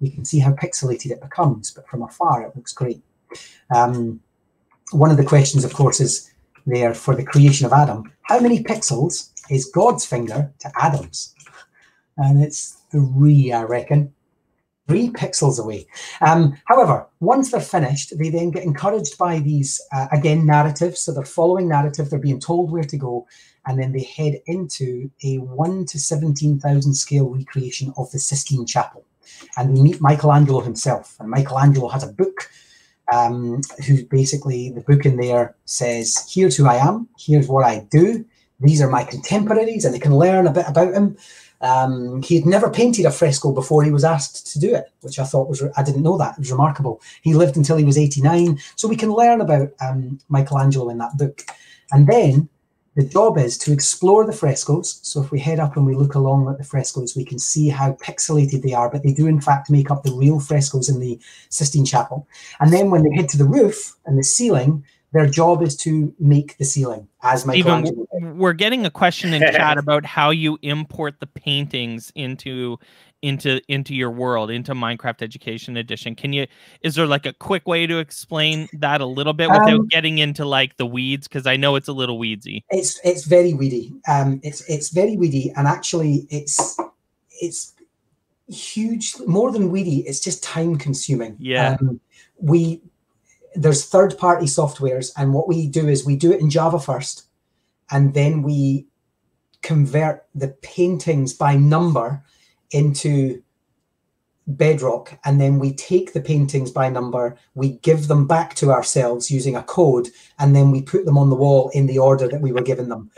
we can see how pixelated it becomes, but from afar it looks great. Um, one of the questions, of course, is there for the creation of Adam. How many pixels is God's finger to Adam's? And it's three, I reckon. Three pixels away. Um, however, once they're finished, they then get encouraged by these, uh, again, narratives. So they're following narrative, they're being told where to go, and then they head into a one to seventeen thousand scale recreation of the Sistine Chapel. And they meet Michelangelo himself. And Michelangelo has a book. Um, who basically, the book in there says, here's who I am, here's what I do, these are my contemporaries, and they can learn a bit about him. Um, he had never painted a fresco before he was asked to do it, which I thought was, I didn't know that, it was remarkable. He lived until he was eighty-nine, so we can learn about um, Michelangelo in that book. And then the job is to explore the frescoes. So if we head up and we look along at the frescoes, we can see how pixelated they are, but they do in fact make up the real frescoes in the Sistine Chapel. And then when they head to the roof and the ceiling, their job is to make the ceiling, as Michelangelo did. We're getting a question in chat about how you import the paintings into into into your world, into Minecraft Education Edition. Can you, is there like a quick way to explain that a little bit without um, getting into like the weeds? Because I know it's a little weedsy. It's it's very weedy. Um, it's it's very weedy, and actually it's it's huge, more than weedy. It's just time consuming. Yeah. Um, we there's third party softwares, and what we do is we do it in Java first, and then we convert the paintings by number into Bedrock, and then we take the paintings by number, we give them back to ourselves using a code, and then we put them on the wall in the order that we were given them.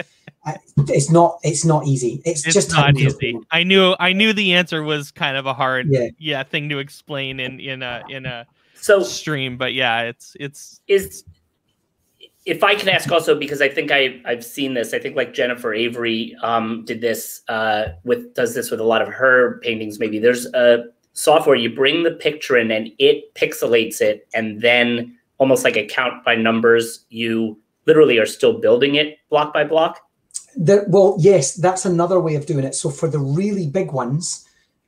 uh, it's not it's not easy. It's, it's just not easy. I knew I knew the answer was kind of a hard yeah, yeah thing to explain in in a in a so stream, but yeah, it's it's is if I can ask also, because I think I, I've seen this, I think like Jennifer Avery um, did this uh, with, does this with a lot of her paintings maybe. There's a software, you bring the picture in and it pixelates it, and then almost like a count by numbers, you literally are still building it block by block? There, well, yes, that's another way of doing it. So for the really big ones,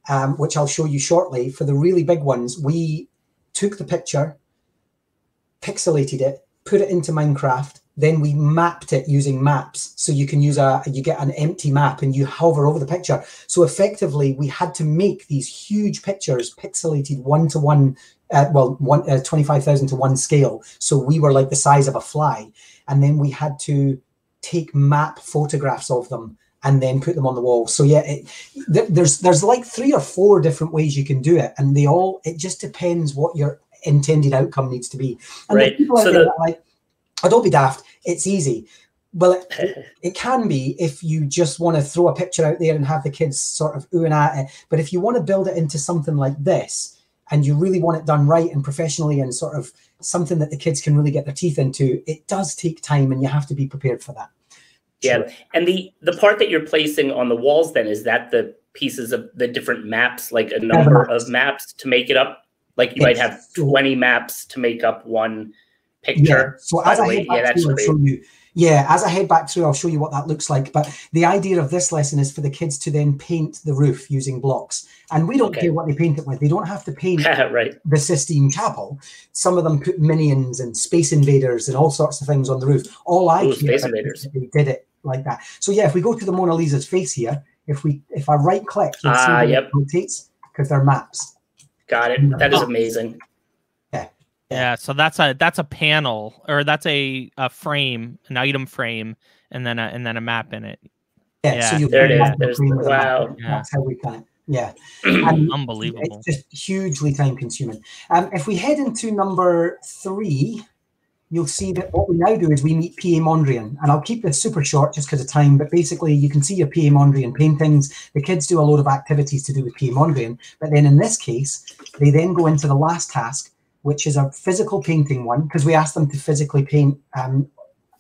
um, which I'll show you shortly, for the really big ones, we took the picture, pixelated it, put it into Minecraft, then we mapped it using maps. So you can use a, you get an empty map and you hover over the picture. So effectively we had to make these huge pictures pixelated one to one, uh, well, one, uh, twenty-five thousand to one scale. So we were like the size of a fly. And then we had to take map photographs of them and then put them on the wall. So yeah, it, th there's, there's like three or four different ways you can do it. And they all, it just depends what you're, intended outcome needs to be. And right. People so the, that like, oh, don't be daft, it's easy. Well, it, it, it can be if you just want to throw a picture out there and have the kids sort of ooh and ah it. But if you want to build it into something like this, and you really want it done right and professionally and sort of something that the kids can really get their teeth into, it does take time and you have to be prepared for that. Yeah. Sure. And the, the part that you're placing on the walls then, is that the pieces of the different maps, like a number yeah, maps. of maps to make it up? Like you might have twenty maps to make up one picture. Yeah. So as I head back through, I'll show you. Yeah, as I head back through, I'll show you what that looks like. But the idea of this lesson is for the kids to then paint the roof using blocks. And we don't okay. care what they paint it with. They don't have to paint right. the Sistine Chapel. Some of them put minions and space invaders and all sorts of things on the roof. All I Ooh, care about is that they did it like that. So yeah, if we go to the Mona Lisa's face here, if we if I right click, you'll see uh, yep. it rotates because they're maps. Got it. That is amazing. Yeah. Yeah, so that's a that's a panel, or that's a, a frame, an item frame, and then a, and then a map in it. Yeah, yeah. So you there it is. The wow, yeah. That's how we got. Yeah, um, unbelievable. It's just hugely time consuming. Um, if we head into number three, you'll see that what we now do is we meet Piet Mondrian, and I'll keep this super short just because of time. But basically, you can see your Piet Mondrian paintings. The kids do a load of activities to do with Piet Mondrian, but then in this case, they then go into the last task, which is a physical painting one, because we asked them to physically paint um,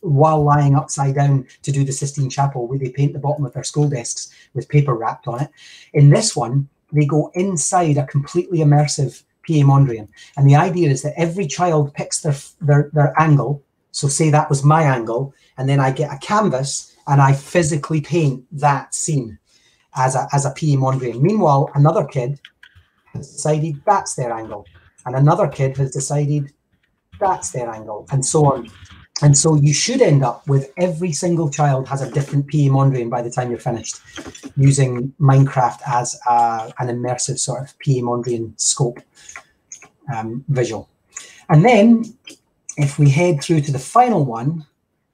while lying upside down to do the Sistine Chapel, where they paint the bottom of their school desks with paper wrapped on it. In this one, they go inside a completely immersive Piet Mondrian. And the idea is that every child picks their, their, their angle. So say that was my angle, and then I get a canvas and I physically paint that scene as a, as a Piet Mondrian. Meanwhile, another kid has decided that's their angle. And another kid has decided that's their angle, and so on. And so you should end up with every single child has a different Piet Mondrian by the time you're finished, using Minecraft as a, an immersive sort of Piet Mondrian scope um, visual. And then if we head through to the final one,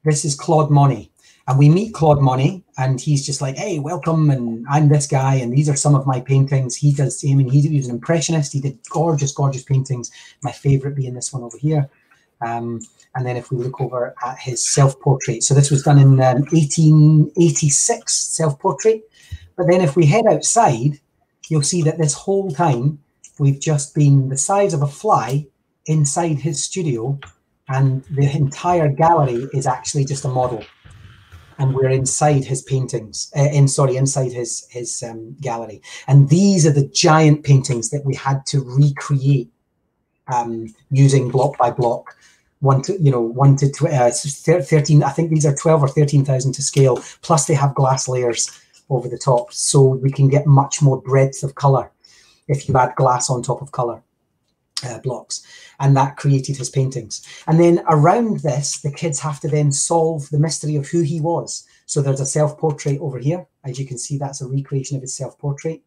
this is Claude Monet. And we meet Claude Monet, and he's just like, hey, welcome, and I'm this guy, and these are some of my paintings. He does, I mean, he, he was an impressionist. He did gorgeous, gorgeous paintings. My favorite being this one over here. Um, and then if we look over at his self-portrait, so this was done in um, eighteen eighty-six, self-portrait. But then if we head outside, you'll see that this whole time we've just been the size of a fly inside his studio, and the entire gallery is actually just a model. And we're inside his paintings, uh, in sorry, inside his his um, gallery. And these are the giant paintings that we had to recreate um, using block by block, one to you know one to tw uh, thirteen. I think these are twelve or thirteen thousand to scale. Plus, they have glass layers over the top, so we can get much more breadth of color if you add glass on top of color uh, blocks. And that created his paintings. And then around this, the kids have to then solve the mystery of who he was. So there's a self-portrait over here. As you can see, that's a recreation of his self-portrait.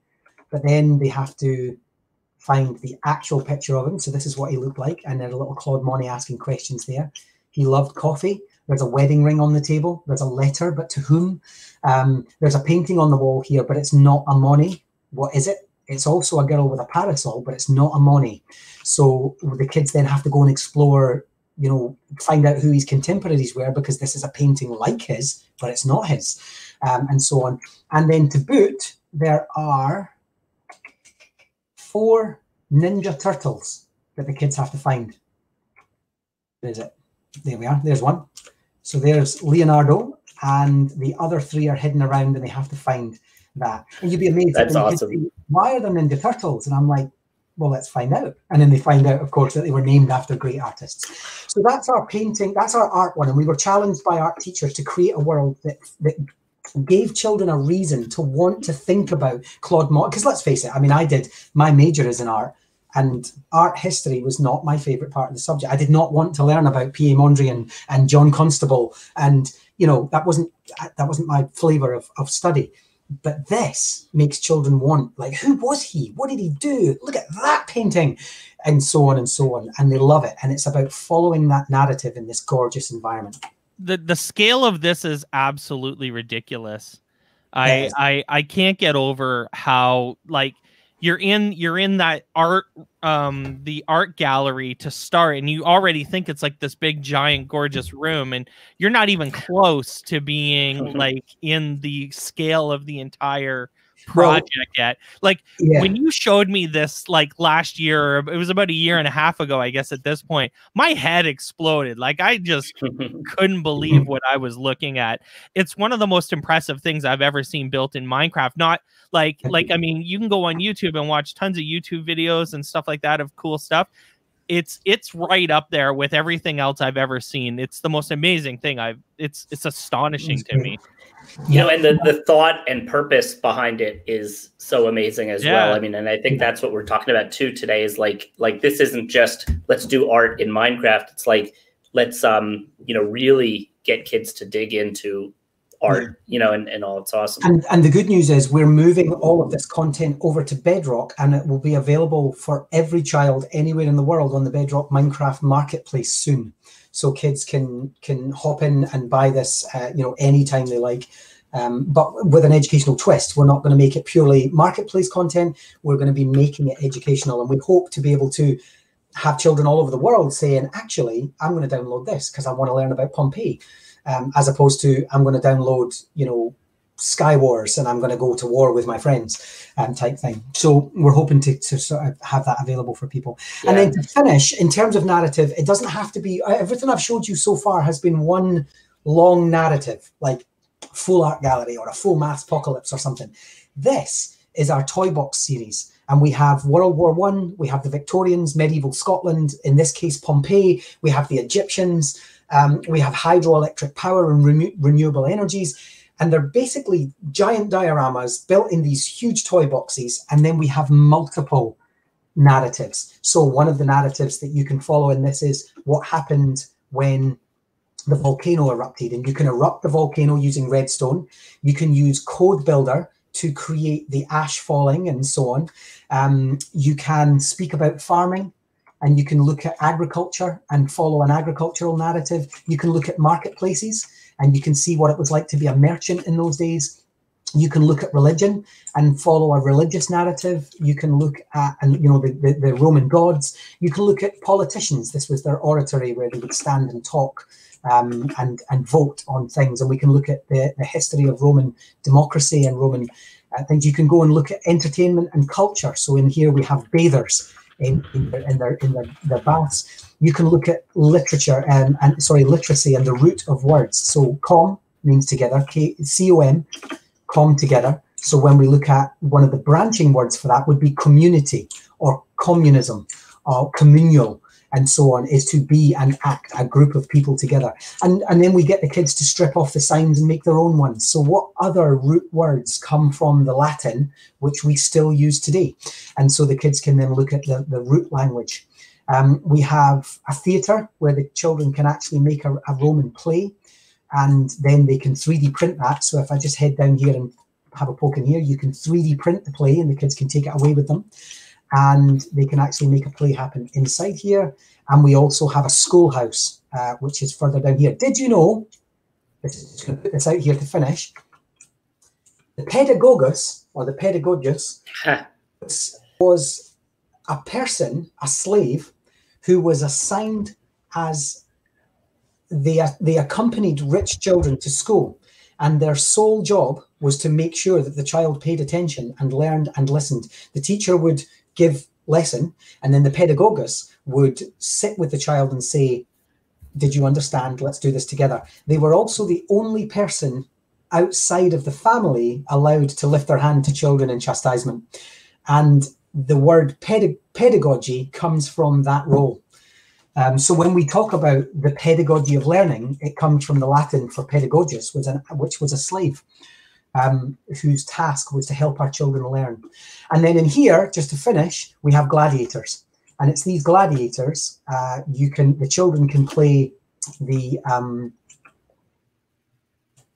But then they have to find the actual picture of him. So this is what he looked like. And there's a little Claude Monet asking questions there. He loved coffee. There's a wedding ring on the table. There's a letter, but to whom? Um, there's a painting on the wall here, but it's not a Monet. What is it? It's also a girl with a parasol, but it's not a Monet. So the kids then have to go and explore, you know, find out who his contemporaries were, because this is a painting like his, but it's not his, um, and so on. And then to boot, there are four ninja turtles that the kids have to find. Where is it? There we are. There's one. So there's Leonardo, and the other three are hidden around, and they have to find that. And you'd be amazed. That's awesome. Say, why are there ninja turtles? And I'm like, well, let's find out. And then they find out, of course, that they were named after great artists. So that's our painting. That's our art one. And we were challenged by art teachers to create a world that, that gave children a reason to want to think about Claude Monet. Because let's face it, I mean, I did. My major is in art. And art history was not my favourite part of the subject. I did not want to learn about Piet Mondrian and John Constable. And, you know, that wasn't, that wasn't my flavour of, of study. But this makes children want, like, who was he? What did he do? Look at that painting, and so on and so on. And they love it. And it's about following that narrative in this gorgeous environment. The the scale of this is absolutely ridiculous. I I, I can't get over how, like, you're in you're in that art um the art gallery to start, and you already think it's like this big giant gorgeous room, and you're not even close to being like in the scale of the entire project yet. Like, yeah. When you showed me this, like, last year, it was about a year and a half ago, I guess, at this point, my head exploded. Like, I just couldn't believe what I was looking at. It's one of the most impressive things I've ever seen built in Minecraft. Not like, like, I mean, you can go on YouTube and watch tons of YouTube videos and stuff like that of cool stuff. It's, it's right up there with everything else I've ever seen. It's the most amazing thing I've, it's, it's astonishing to me. You know, and the, the thought and purpose behind it is so amazing as yeah. well. I mean, and I think that's what we're talking about too today is like, like this isn't just let's do art in Minecraft. It's like, let's, um, you know, really get kids to dig into art, you know, and, and all. It's awesome. And, and the good news is we're moving all of this content over to Bedrock, and it will be available for every child anywhere in the world on the Bedrock Minecraft marketplace soon. So kids can can hop in and buy this, uh, you know, anytime they like. Um, but with an educational twist. We're not going to make it purely marketplace content. We're going to be making it educational, and we hope to be able to have children all over the world saying, actually, I'm going to download this because I want to learn about Pompeii, um, as opposed to I'm going to download, you know, Sky Wars and I'm going to go to war with my friends um, type thing. So we're hoping to, to sort of have that available for people. Yeah. And then to finish, in terms of narrative, it doesn't have to be, everything I've showed you so far has been one long narrative, like full art gallery or a full Mathpocalypse or something. This is our toy box series, and we have World War One, we have the Victorians, medieval Scotland, in this case Pompeii, we have the Egyptians, um, we have hydroelectric power and re renewable energies, and they're basically giant dioramas built in these huge toy boxes, and then we have multiple narratives. So one of the narratives that you can follow in this is what happened when the volcano erupted, and you can erupt the volcano using redstone. You can use Code Builder to create the ash falling and so on. Um, you can speak about farming, and you can look at agriculture and follow an agricultural narrative. You can look at marketplaces, and you can see what it was like to be a merchant in those days. You can look at religion and follow a religious narrative. You can look at, and you know, the, the, the Roman gods. You can look at politicians. This was their oratory where they would stand and talk um, and, and vote on things. And we can look at the, the history of Roman democracy and Roman uh, things. You can go and look at entertainment and culture. So in here we have bathers in, in, their, in, their, in their, their baths. You can look at literature and, and, sorry, literacy and the root of words. So com means together, C O M. Com together. So when we look at one of the branching words for that would be community or communism or communal and so on, is to be and act, a group of people together. And, and then we get the kids to strip off the signs and make their own ones. So what other root words come from the Latin, which we still use today? And so the kids can then look at the, the root language. Um, we have a theatre where the children can actually make a, a Roman play. And then they can three D print that. So if I just head down here and have a poke in here, you can three D print the play and the kids can take it away with them. And they can actually make a play happen inside here. And we also have a schoolhouse, uh, which is further down here. Did you know, let's put this out here to finish, the pedagogus or the pedagogus was a person, a slave, who was assigned as They, they accompanied rich children to school, and their sole job was to make sure that the child paid attention and learned and listened. The teacher would give lesson, and then the pedagogus would sit with the child and say, did you understand? Let's do this together. They were also the only person outside of the family allowed to lift their hand to children in chastisement. And the word pedag- pedagogy comes from that role. Um, so when we talk about the pedagogy of learning, it comes from the Latin for pedagogus, was an, which was a slave um, whose task was to help our children learn. And then in here, just to finish, we have gladiators. And it's these gladiators, uh, you can, the children can play the, um,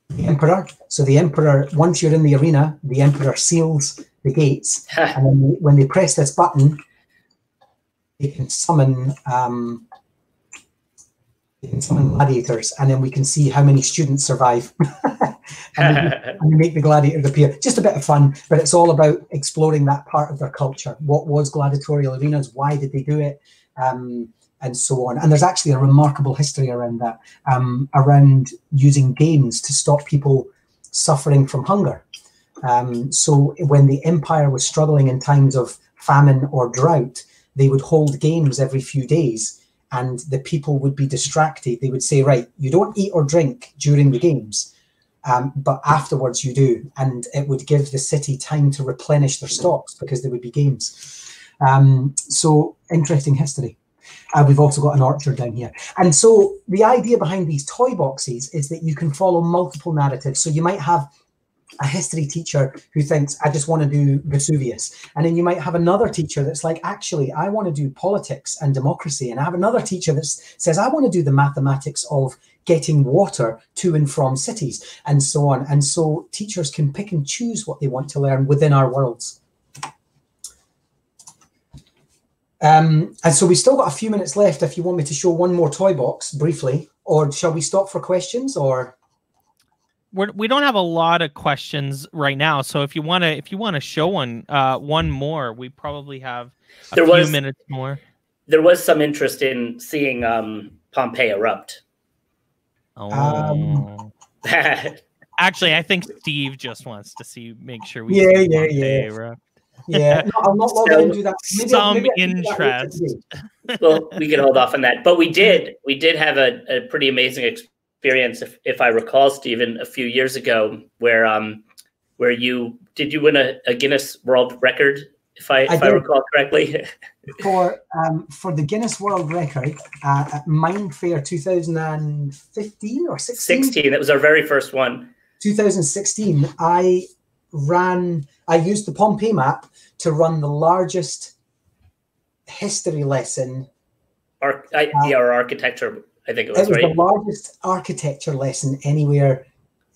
the emperor. So the emperor, once you're in the arena, the emperor seals the gates. And when they, when they press this button, they can summon... Um, Some gladiators, and then we can see how many students survive and, and make the gladiator appear. Just a bit of fun, but it's all about exploring that part of their culture. What was gladiatorial arenas? Why did they do it? Um, and so on. And there's actually a remarkable history around that, um, around using games to stop people suffering from hunger. Um, so when the empire was struggling in times of famine or drought, they would hold games every few days. And the people would be distracted. They would say, right, you don't eat or drink during the games, um, but afterwards you do. And it would give the city time to replenish their stocks because there would be games. Um, so interesting history. Uh, we've also got an orchard down here. And so the idea behind these toy boxes is that you can follow multiple narratives. So you might have a history teacher who thinks, I just want to do Vesuvius. And then you might have another teacher that's like, actually, I want to do politics and democracy. And I have another teacher that says, I want to do the mathematics of getting water to and from cities, and so on. And so teachers can pick and choose what they want to learn within our worlds. Um, and so we've still got a few minutes left if you want me to show one more toy box briefly, or shall we stop for questions, or... We're, we don't have a lot of questions right now, so if you want to, if you want to show one, uh, one more, we probably have a there few was, minutes more. There was some interest in seeing um, Pompeii erupt. Oh, um, actually, I think Steve just wants to see, make sure we yeah, see yeah, Pompeii yeah. erupt. Yeah, no, I'm not logging so into that. Maybe, some maybe interest. That well, we can hold off on that, but we did, we did have a, a pretty amazing experience. Experience, if, if I recall, Stephen, a few years ago, where um, where you did you win a, a Guinness World Record, if I, I if I recall correctly, for um, for the Guinness World Record uh, at Mind Fair two thousand fifteen or sixteen. sixteen. That was our very first one. two thousand sixteen. I ran. I used the Pompeii map to run the largest history lesson. Ar I, yeah, or architecture. I think it was, it was right? the largest architecture lesson anywhere,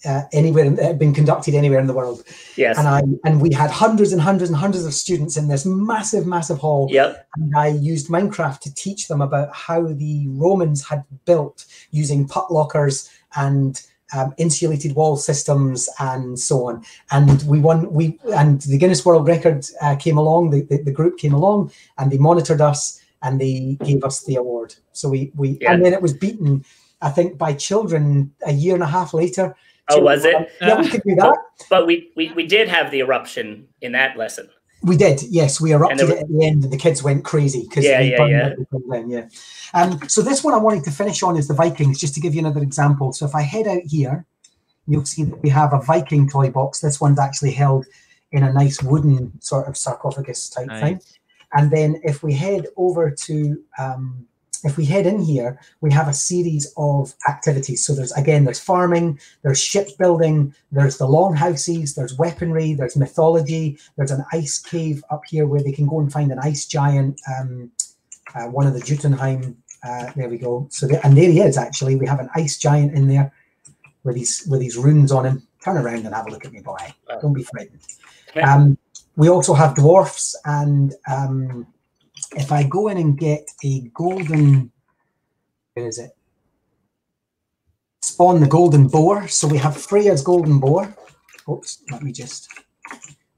uh, anywhere that had been conducted anywhere in the world. Yes, and I and we had hundreds and hundreds and hundreds of students in this massive, massive hall. Yep. And I used Minecraft to teach them about how the Romans had built using putt lockers and um, insulated wall systems and so on. And we won. We and the Guinness World Record uh, came along. The, the the group came along and they monitored us. And they gave us the award. So we, we yeah. and then it was beaten, I think, by children a year and a half later. Oh, was it? Yeah, uh, we could do that. But, but we, we, we did have the eruption in that lesson. We did, yes. We erupted was, at the end and the kids went crazy because yeah, they yeah, burned yeah. everything down, yeah. Um, so this one I wanted to finish on is the Vikings, just to give you another example. So if I head out here, you'll see that we have a Viking toy box. This one's actually held in a nice wooden sort of sarcophagus type nice. thing. And then if we head over to, um, if we head in here, we have a series of activities. So there's, again, there's farming, there's shipbuilding, there's the longhouses, there's weaponry, there's mythology, there's an ice cave up here where they can go and find an ice giant, um, uh, one of the Jotunheim, uh, there we go. So there, and there he is, actually. We have an ice giant in there with these, with these runes on him. Turn around and have a look at me, boy. Don't be frightened. Um, We also have dwarfs, and um, if I go in and get a golden, where is it? Spawn the golden boar. So we have Freya's golden boar. Oops, let me just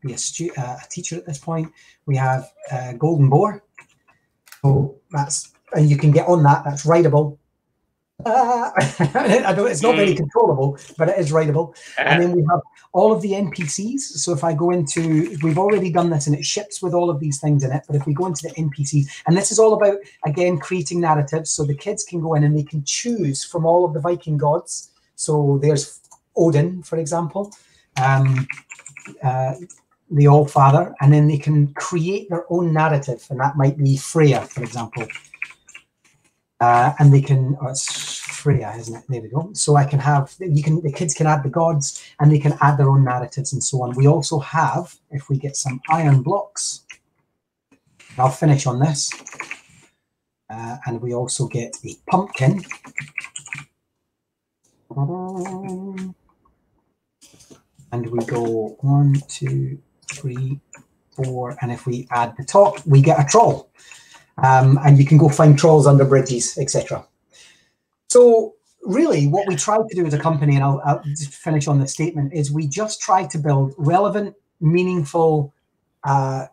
be a, stu uh, a teacher at this point. We have uh, golden boar. So that's, and you can get on that. That's rideable. Uh, I don't, it's not very controllable, but it is rideable. And then we have all of the N P Cs. So if I go into, we've already done this and it ships with all of these things in it, but if we go into the N P Cs, and this is all about, again, creating narratives. So the kids can go in and they can choose from all of the Viking gods. So there's Odin, for example, um, uh, the All-Father, and then they can create their own narrative. And that might be Freya, for example. Uh, and they can, oh, it's Freya, isn't it? There we go. So I can have, you can, the kids can add the gods and they can add their own narratives and so on. We also have, if we get some iron blocks, I'll finish on this. Uh, and we also get a pumpkin. And we go one, two, three, four. And if we add the top, we get a troll. Um, and you can go find trolls under bridges, et cetera. So really what we try to do as a company, and I'll, I'll just finish on this statement, is we just try to build relevant, meaningful, uh,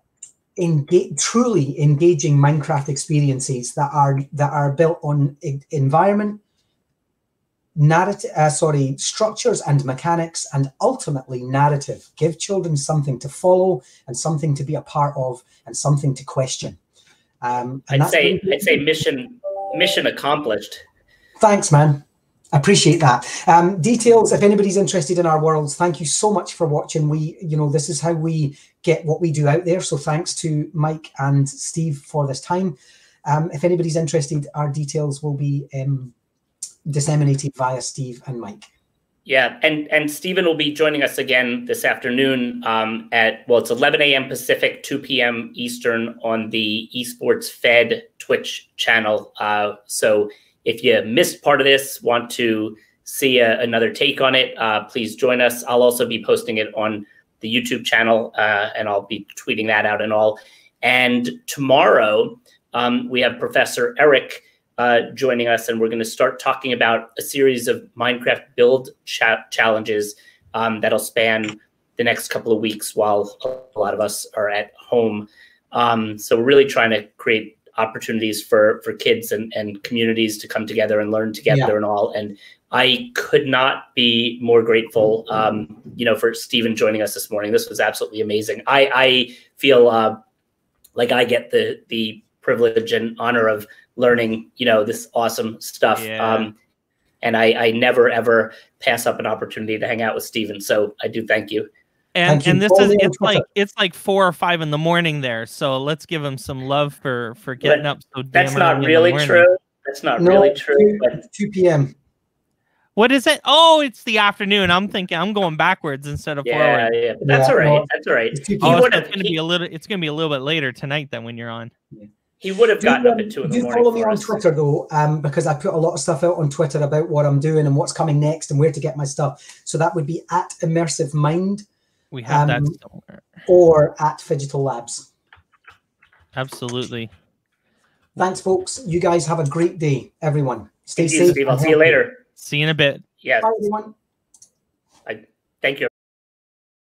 engage, truly engaging Minecraft experiences that are, that are built on environment, narrative, uh, sorry, structures and mechanics, and ultimately narrative. Give children something to follow and something to be a part of and something to question. Um, I'd say I'd say mission mission accomplished. Thanks, man. I appreciate that. Um, details, if anybody's interested in our worlds, thank you so much for watching. We, you know, this is how we get what we do out there. So thanks to Mike and Steve for this time. Um, if anybody's interested, our details will be um, disseminated via Steve and Mike. Yeah, and, and Stephen will be joining us again this afternoon um, at, well, it's eleven A M Pacific, two P M Eastern on the Esports Fed Twitch channel. Uh, so if you missed part of this, want to see a, another take on it, uh, please join us. I'll also be posting it on the YouTube channel, uh, and I'll be tweeting that out and all. And tomorrow um, we have Professor Eric Uh, joining us, and we're going to start talking about a series of Minecraft build cha- challenges um, that'll span the next couple of weeks while a lot of us are at home. Um, so we're really trying to create opportunities for, for kids and, and communities to come together and learn together yeah. and all. And I could not be more grateful, um, you know, for Stephen joining us this morning. This was absolutely amazing. I, I feel uh, like I get the, the privilege and honor of learning, you know, this awesome stuff. Yeah. Um, and I, I never, ever pass up an opportunity to hang out with Stephen. So I do thank you. And, thank and you this is, it's like, it's like four or five in the morning there. So let's give him some love for, for getting but up. So that's not really true. That's not no, really true. But two P M What is it? Oh, it's the afternoon. I'm thinking I'm going backwards instead of yeah, forward. Yeah, but that's yeah. all right. That's all right. Oh, so it's going to be a little, it's going to be a little bit later tonight than when you're on. Yeah. He would have gotten up at two in the morning. Do follow me on Twitter though, um, because I put a lot of stuff out on Twitter about what I'm doing and what's coming next and where to get my stuff. So that would be at Immersive Mind. We have um, that somewhere. Or at Fidgital Labs. Absolutely. Thanks, folks. You guys have a great day, everyone. Stay safe. I'll see you later. See you in a bit. Yeah. Bye, everyone. I, thank you.